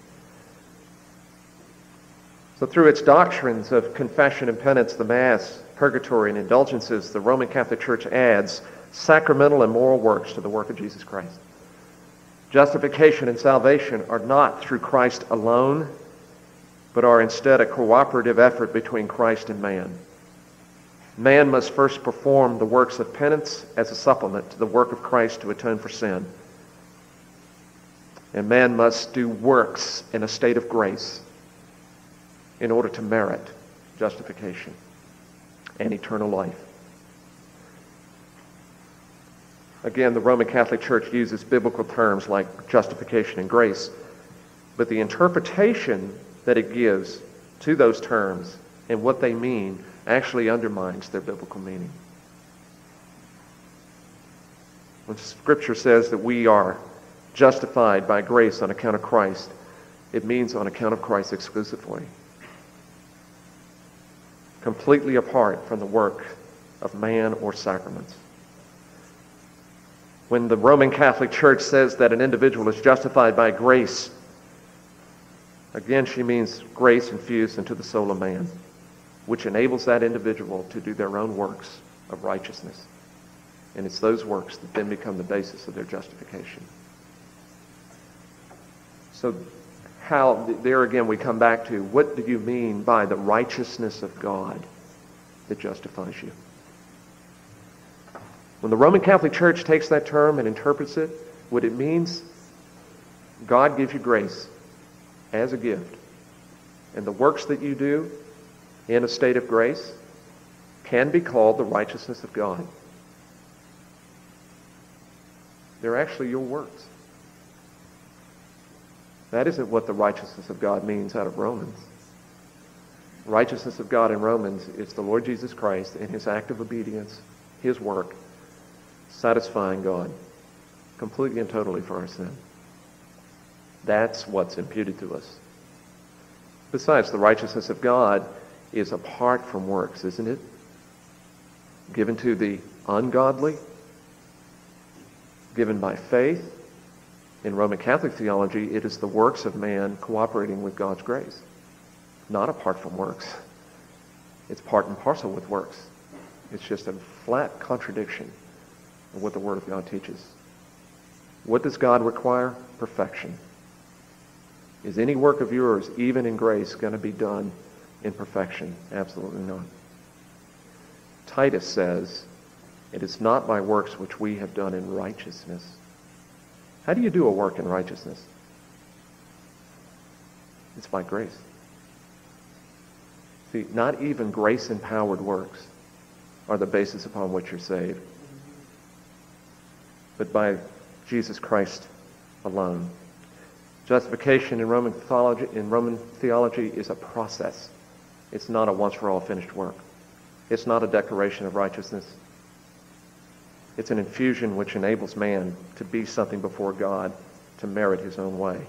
So through its doctrines of confession and penance, the Mass, purgatory, and indulgences, the Roman Catholic Church adds sacramental and moral works to the work of Jesus Christ. Justification and salvation are not through Christ alone, but are instead a cooperative effort between Christ and man. Man must first perform the works of penance as a supplement to the work of Christ to atone for sin. And man must do works in a state of grace in order to merit justification and eternal life. Again, the Roman Catholic Church uses biblical terms like justification and grace, but the interpretation that it gives to those terms and what they mean actually undermines their biblical meaning. When Scripture says that we are justified by grace on account of Christ, it means on account of Christ exclusively, completely apart from the work of man or sacraments. When the Roman Catholic Church says that an individual is justified by grace, again, she means grace infused into the soul of man, which enables that individual to do their own works of righteousness. And it's those works that then become the basis of their justification. So how, there again we come back to, what do you mean by the righteousness of God that justifies you? When the Roman Catholic Church takes that term and interprets it, what it means, God gives you grace as a gift. And the works that you do in a state of grace can be called the righteousness of God. They're actually your works. That isn't what the righteousness of God means out of Romans. Righteousness of God in Romans is the Lord Jesus Christ and his act of obedience, his work, satisfying God completely and totally for our sin. That's what's imputed to us. Besides, the righteousness of God is apart from works, isn't it? Given to the ungodly, given by faith. In Roman Catholic theology, it is the works of man cooperating with God's grace, not apart from works. It's part and parcel with works. It's just a flat contradiction of what the Word of God teaches. What does God require? Perfection. Is any work of yours, even in grace, going to be done in perfection? Absolutely not. Titus says, it is not by works which we have done in righteousness. How do you do a work in righteousness? It's by grace. See, not even grace-empowered works are the basis upon which you're saved, but by Jesus Christ alone. Justification in Roman theology, in Roman theology is a process. It's not a once-for-all finished work. It's not a declaration of righteousness. It's an infusion which enables man to be something before God, to merit his own way.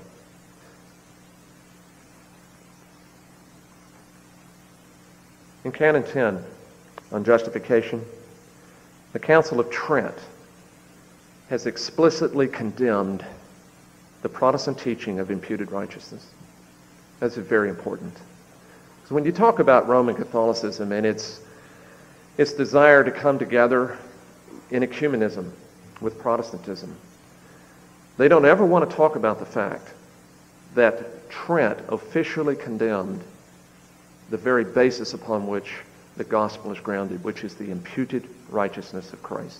In Canon ten on justification, the Council of Trent has explicitly condemned the Protestant teaching of imputed righteousness. That's very important. So when you talk about Roman Catholicism and its, its desire to come together in ecumenism with Protestantism, they don't ever want to talk about the fact that Trent officially condemned the very basis upon which the gospel is grounded, which is the imputed righteousness of Christ.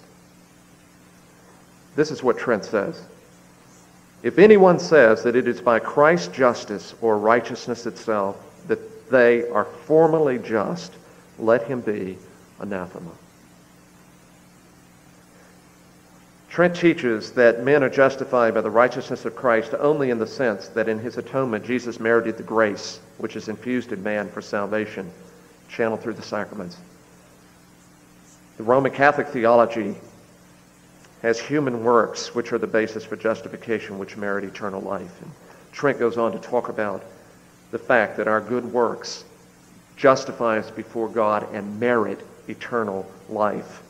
This is what Trent says. If anyone says that it is by Christ's justice or righteousness itself that they are formally just, let him be anathema. Trent teaches that men are justified by the righteousness of Christ only in the sense that in his atonement Jesus merited the grace which is infused in man for salvation, channeled through the sacraments. The Roman Catholic theology has human works which are the basis for justification, which merit eternal life. And Trent goes on to talk about the fact that our good works justify us before God and merit eternal life.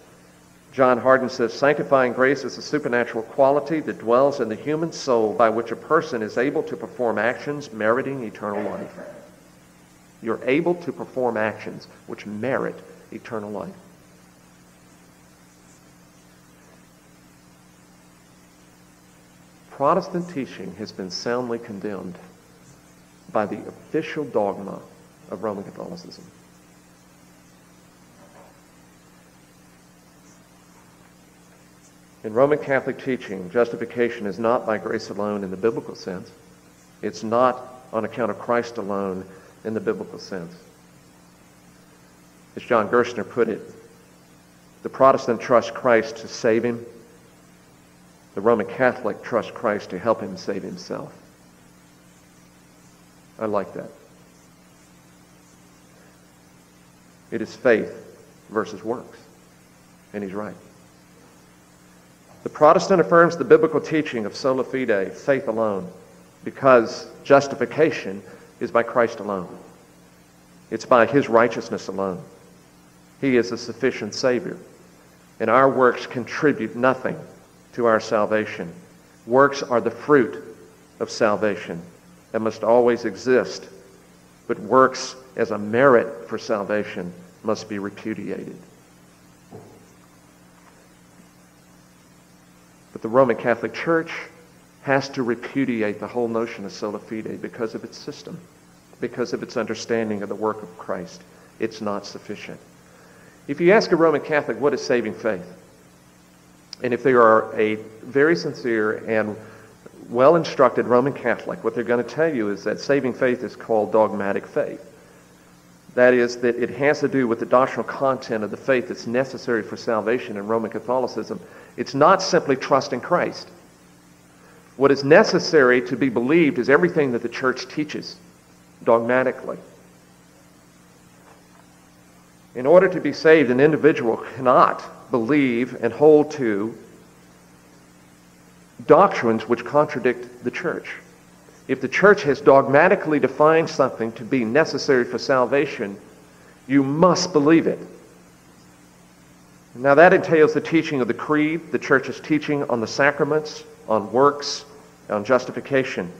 John Hardon says, sanctifying grace is a supernatural quality that dwells in the human soul by which a person is able to perform actions meriting eternal life. You're able to perform actions which merit eternal life. Protestant teaching has been soundly condemned by the official dogma of Roman Catholicism. In Roman Catholic teaching, justification is not by grace alone in the biblical sense. It's not on account of Christ alone in the biblical sense. As John Gerstner put it, the Protestant trusts Christ to save him. The Roman Catholic trusts Christ to help him save himself. I like that. It is faith versus works. And he's right. The Protestant affirms the biblical teaching of sola fide, faith alone, because justification is by Christ alone. It's by his righteousness alone. He is a sufficient Savior, and our works contribute nothing to our salvation. Works are the fruit of salvation that must always exist, but works as a merit for salvation must be repudiated. But the Roman Catholic Church has to repudiate the whole notion of sola fide because of its system, because of its understanding of the work of Christ. It's not sufficient. If you ask a Roman Catholic what is saving faith, and if they are a very sincere and well-instructed Roman Catholic, what they're going to tell you is that saving faith is called dogmatic faith. That is, that it has to do with the doctrinal content of the faith that's necessary for salvation in Roman Catholicism. It's not simply trust in Christ. What is necessary to be believed is everything that the church teaches dogmatically. In order to be saved, an individual cannot believe and hold to doctrines which contradict the church. If the church has dogmatically defined something to be necessary for salvation, you must believe it. Now that entails the teaching of the creed, the church's teaching on the sacraments, on works, on justification.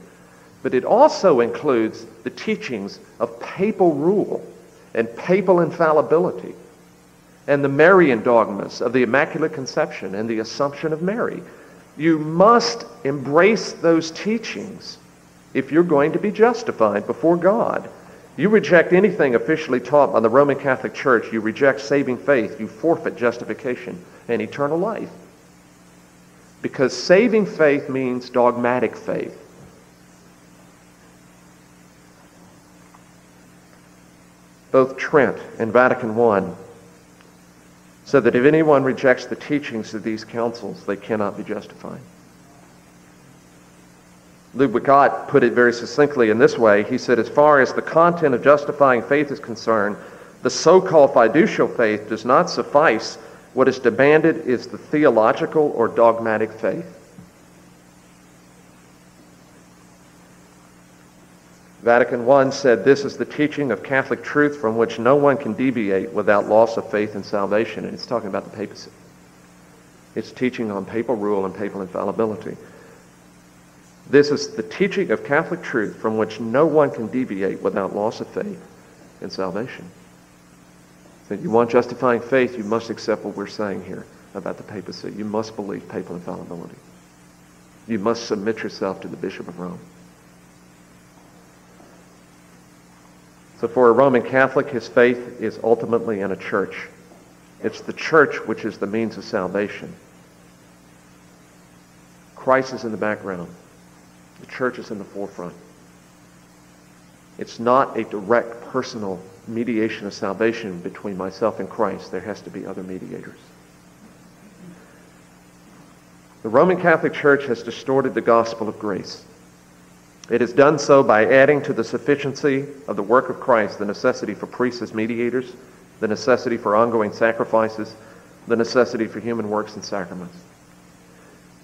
But it also includes the teachings of papal rule and papal infallibility and the Marian dogmas of the Immaculate Conception and the Assumption of Mary. You must embrace those teachings if you're going to be justified before God. You reject anything officially taught by the Roman Catholic Church, you reject saving faith, you forfeit justification and eternal life. Because saving faith means dogmatic faith. Both Trent and Vatican One said that if anyone rejects the teachings of these councils, they cannot be justified. Ludwig Ott put it very succinctly in this way. He said, as far as the content of justifying faith is concerned, the so-called fiducial faith does not suffice. What is demanded is the theological or dogmatic faith. Vatican One said, this is the teaching of Catholic truth from which no one can deviate without loss of faith and salvation. And it's talking about the papacy. It's teaching on papal rule and papal infallibility. This is the teaching of Catholic truth from which no one can deviate without loss of faith and salvation. That you want justifying faith, you must accept what we're saying here about the papacy. You must believe papal infallibility. You must submit yourself to the Bishop of Rome. So for a Roman Catholic, his faith is ultimately in a church. It's the church which is the means of salvation. Christ is in the background. The church is in the forefront. It's not a direct personal mediation of salvation between myself and Christ. There has to be other mediators. The Roman Catholic Church has distorted the gospel of grace. It has done so by adding to the sufficiency of the work of Christ the necessity for priests as mediators, the necessity for ongoing sacrifices, the necessity for human works and sacraments.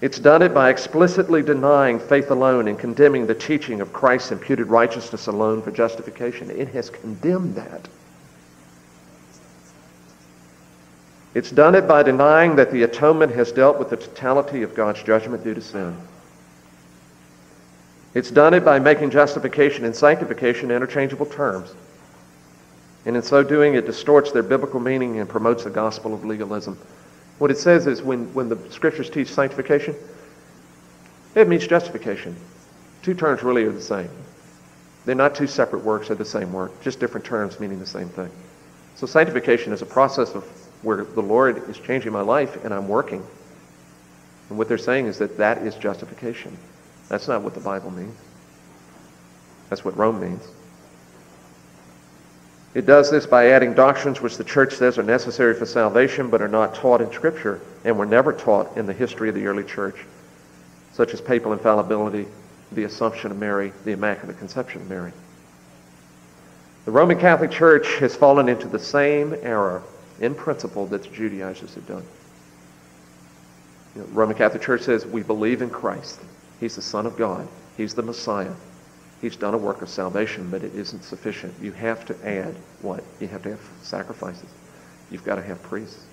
It's done it by explicitly denying faith alone and condemning the teaching of Christ's imputed righteousness alone for justification. It has condemned that. It's done it by denying that the atonement has dealt with the totality of God's judgment due to sin. It's done it by making justification and sanctification interchangeable terms. And in so doing, it distorts their biblical meaning and promotes the gospel of legalism. What it says is when, when the scriptures teach sanctification, it means justification. Two terms really are the same. They're not two separate works, they're the same work, just different terms meaning the same thing. So sanctification is a process of where the Lord is changing my life and I'm working. And what they're saying is that that is justification. That's not what the Bible means. That's what Rome means. It does this by adding doctrines which the Church says are necessary for salvation but are not taught in Scripture and were never taught in the history of the early Church, such as papal infallibility, the Assumption of Mary, the Immaculate Conception of Mary. The Roman Catholic Church has fallen into the same error in principle that the Judaizers have done. The Roman Catholic Church says, we believe in Christ. He's the Son of God. He's the Messiah. He's done a work of salvation, but it isn't sufficient. You have to add what? You have to have sacrifices. You've got to have priests.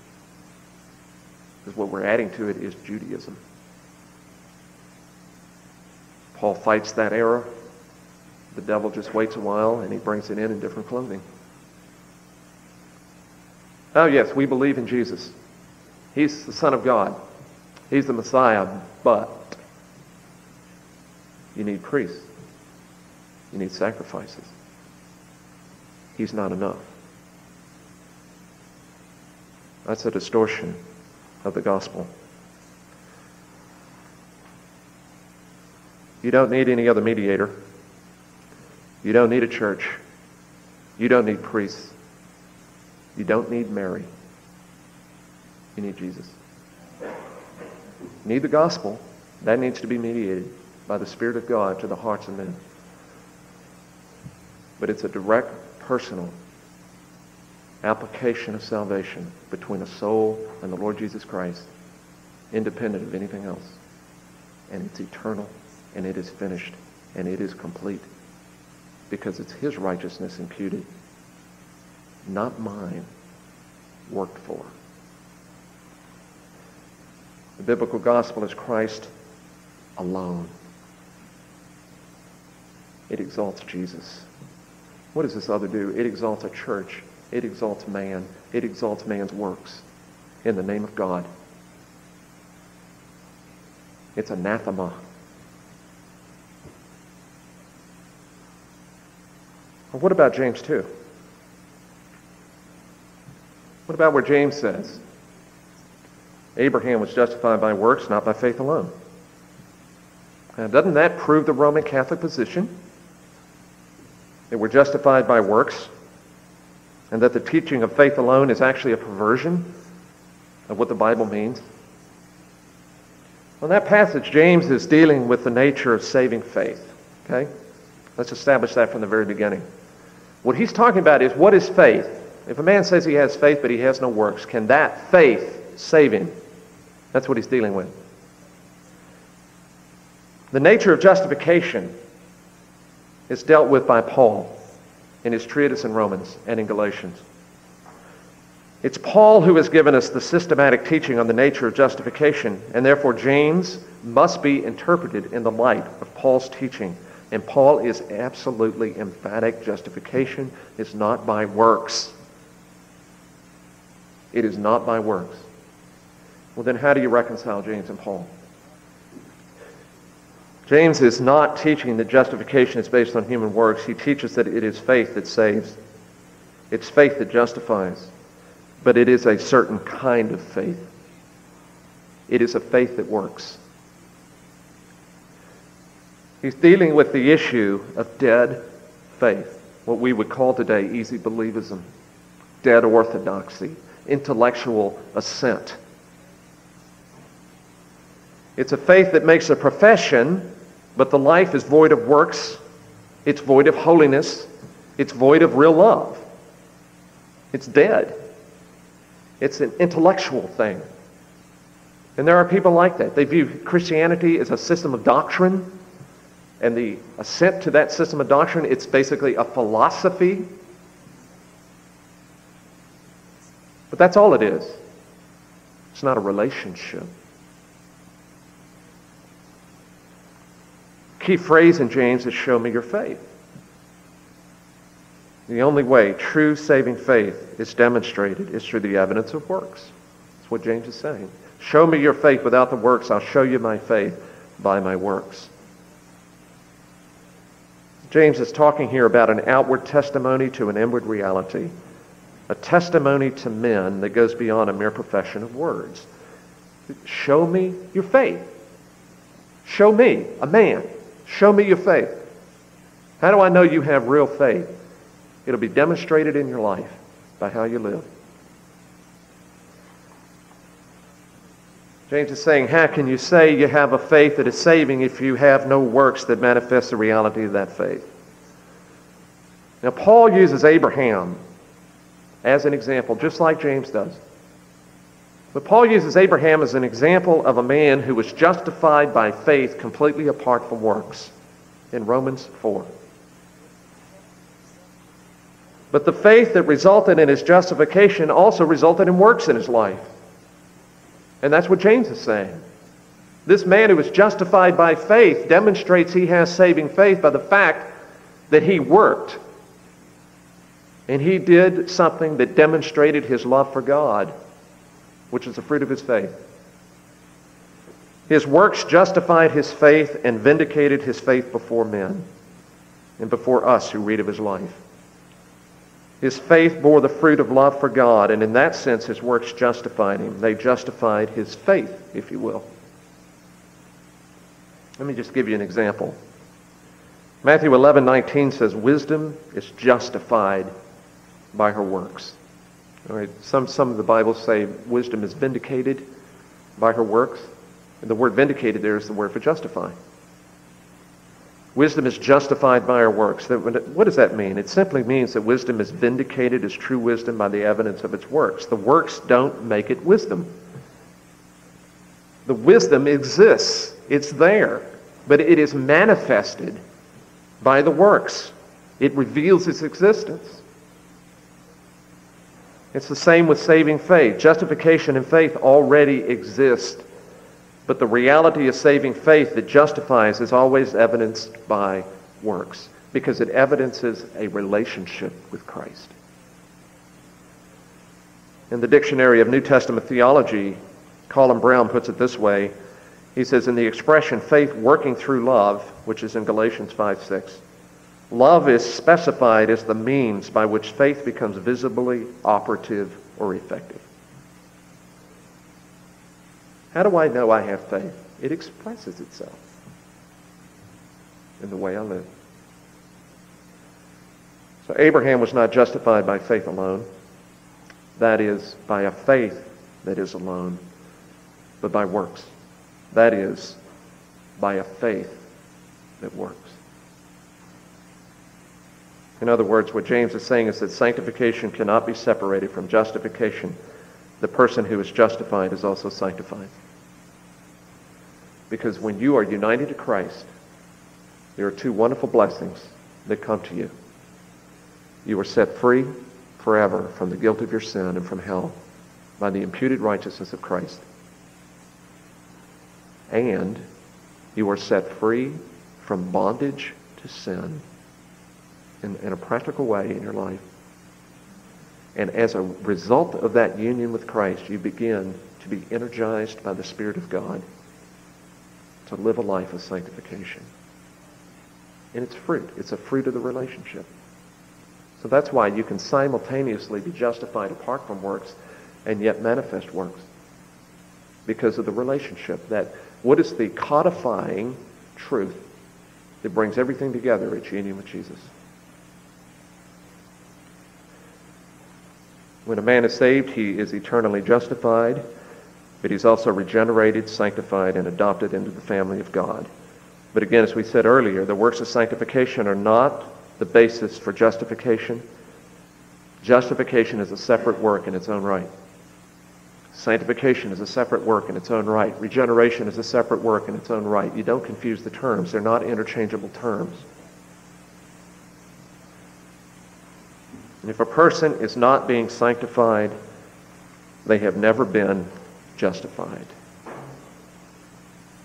Because what we're adding to it is Judaism. Paul fights that error. The devil just waits a while, and he brings it in in different clothing. Oh, yes, we believe in Jesus. He's the Son of God. He's the Messiah, but you need priests. You need sacrifices. He's not enough. That's a distortion of the gospel. You don't need any other mediator. You don't need a church. You don't need priests. You don't need Mary. You need Jesus. You need the gospel. That needs to be mediated by the Spirit of God to the hearts of men. But it's a direct, personal application of salvation between a soul and the Lord Jesus Christ, independent of anything else. And it's eternal, and it is finished, and it is complete, because it's His righteousness imputed, not mine, worked for. The biblical gospel is Christ alone. It exalts Jesus. What does this other do? It exalts a church. It exalts man. It exalts man's works in the name of God. It's anathema. Well, what about James two? What about where James says, Abraham was justified by works, not by faith alone? Now, doesn't that prove the Roman Catholic position? That we're justified by works, and that the teaching of faith alone is actually a perversion of what the Bible means? Well, in that passage, James is dealing with the nature of saving faith. Okay? Let's establish that from the very beginning. What he's talking about is, what is faith? If a man says he has faith but he has no works, can that faith save him? That's what he's dealing with. The nature of justification is dealt with by Paul in his treatise in Romans and in Galatians. It's Paul who has given us the systematic teaching on the nature of justification, and therefore James must be interpreted in the light of Paul's teaching. And Paul is absolutely emphatic. Justification is not by works. It is not by works. Well, then how do you reconcile James and Paul? James is not teaching that justification is based on human works. He teaches that it is faith that saves. It's faith that justifies. But it is a certain kind of faith. It is a faith that works. He's dealing with the issue of dead faith, what we would call today easy believism, dead orthodoxy, intellectual assent. It's a faith that makes a profession, but the life is void of works, it's void of holiness, it's void of real love. It's dead. It's an intellectual thing. And there are people like that. They view Christianity as a system of doctrine, and the assent to that system of doctrine, it's basically a philosophy. But that's all it is. It's not a relationship. Key phrase in James is, show me your faith. The only way true saving faith is demonstrated is through the evidence of works. That's what James is saying. Show me your faith without the works. I'll show you my faith by my works. James is talking here about an outward testimony to an inward reality, a testimony to men that goes beyond a mere profession of words. Show me your faith. Show me, a man. Show me your faith. How do I know you have real faith? It'll be demonstrated in your life by how you live. James is saying, how can you say you have a faith that is saving if you have no works that manifest the reality of that faith? Now, Paul uses Abraham as an example, just like James does. But Paul uses Abraham as an example of a man who was justified by faith completely apart from works in Romans four. But the faith that resulted in his justification also resulted in works in his life. And that's what James is saying. This man who was justified by faith demonstrates he has saving faith by the fact that he worked. And he did something that demonstrated his love for God, which is the fruit of his faith. His works justified his faith and vindicated his faith before men and before us who read of his life. His faith bore the fruit of love for God, and in that sense his works justified him. They justified his faith, if you will. Let me just give you an example. Matthew eleven nineteen says, wisdom is justified by her works. All right, some, some of the Bibles say wisdom is vindicated by her works. And the word vindicated there is the word for justify. Wisdom is justified by her works. What does that mean? It simply means that wisdom is vindicated as true wisdom by the evidence of its works. The works don't make it wisdom. The wisdom exists. It's there. But it is manifested by the works. It reveals its existence. It's the same with saving faith. Justification and faith already exist. But the reality of saving faith that justifies is always evidenced by works, because it evidences a relationship with Christ. In the Dictionary of New Testament Theology, Colin Brown puts it this way. He says, in the expression faith working through love, which is in Galatians five six, love is specified as the means by which faith becomes visibly operative or effective. How do I know I have faith? It expresses itself in the way I live. So Abraham was not justified by faith alone. That is, by a faith that is alone, but by works. That is, by a faith that works. In other words, what James is saying is that sanctification cannot be separated from justification. The person who is justified is also sanctified. Because when you are united to Christ, there are two wonderful blessings that come to you. You are set free forever from the guilt of your sin and from hell by the imputed righteousness of Christ. And you are set free from bondage to sin in, in a practical way in your life. And as a result of that union with Christ, you begin to be energized by the Spirit of God to live a life of sanctification. And it's fruit. It's a fruit of the relationship. So that's why you can simultaneously be justified apart from works and yet manifest works, because of the relationship. That what is the codifying truth that brings everything together? It's union with Jesus. When a man is saved, he is eternally justified, but he's also regenerated, sanctified, and adopted into the family of God. But again, as we said earlier, the works of sanctification are not the basis for justification. Justification is a separate work in its own right. Sanctification is a separate work in its own right. Regeneration is a separate work in its own right. You don't confuse the terms. They're not interchangeable terms. And if a person is not being sanctified, they have never been justified.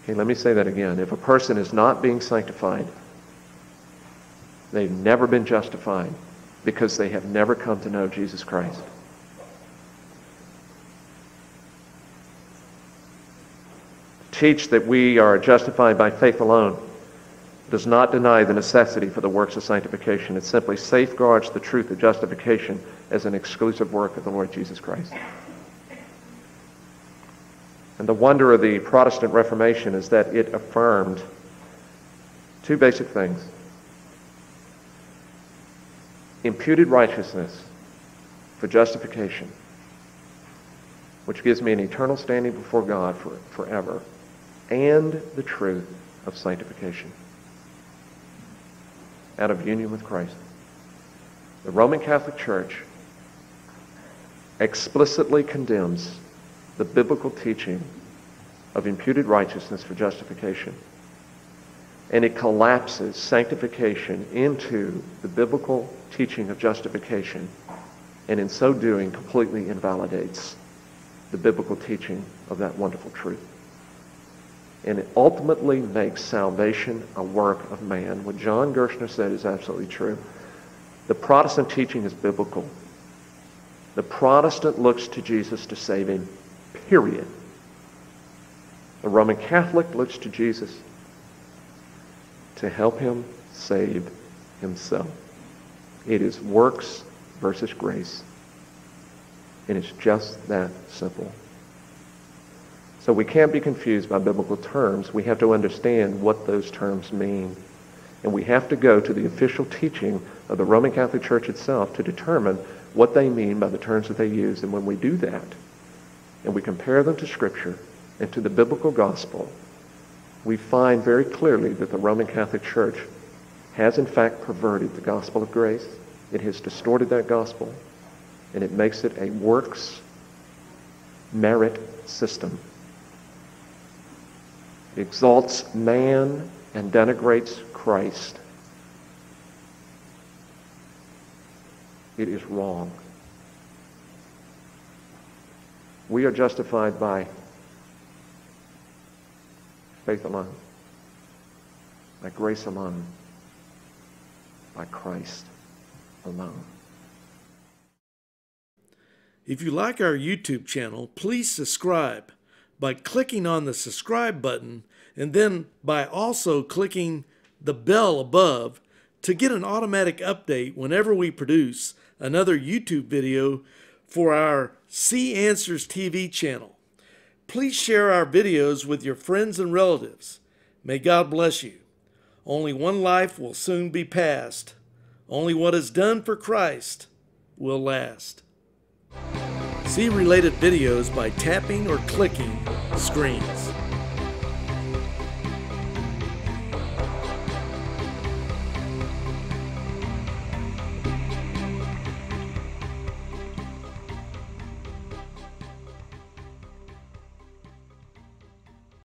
Okay, let me say that again. If a person is not being sanctified, they've never been justified, because they have never come to know Jesus Christ. Teach that we are justified by faith alone does not deny the necessity for the works of sanctification. It simply safeguards the truth of justification as an exclusive work of the Lord Jesus Christ. And the wonder of the Protestant Reformation is that it affirmed two basic things: imputed righteousness for justification, which gives me an eternal standing before God for forever, and the truth of sanctification out of union with Christ. The Roman Catholic Church explicitly condemns the biblical teaching of imputed righteousness for justification, and it collapses sanctification into the biblical teaching of justification, and in so doing completely invalidates the biblical teaching of that wonderful truth. And it ultimately makes salvation a work of man. What John Gerstner said is absolutely true. The Protestant teaching is biblical. The Protestant looks to Jesus to save him, period. The Roman Catholic looks to Jesus to help him save himself. It is works versus grace. And it's just that simple. So we can't be confused by biblical terms. We have to understand what those terms mean. And we have to go to the official teaching of the Roman Catholic Church itself to determine what they mean by the terms that they use. And when we do that, and we compare them to Scripture and to the biblical gospel, we find very clearly that the Roman Catholic Church has in fact perverted the gospel of grace. It has distorted that gospel, and it makes it a works merit system. It exalts man and denigrates Christ. It is wrong. We are justified by faith alone, by grace alone, by Christ alone. If you like our YouTube channel, please subscribe by clicking on the subscribe button, and then by also clicking the bell above to get an automatic update whenever we produce another YouTube video for our See Answers T V channel. Please share our videos with your friends and relatives. May God bless you. Only one life will soon be passed. Only what is done for Christ will last. See related videos by tapping or clicking screens.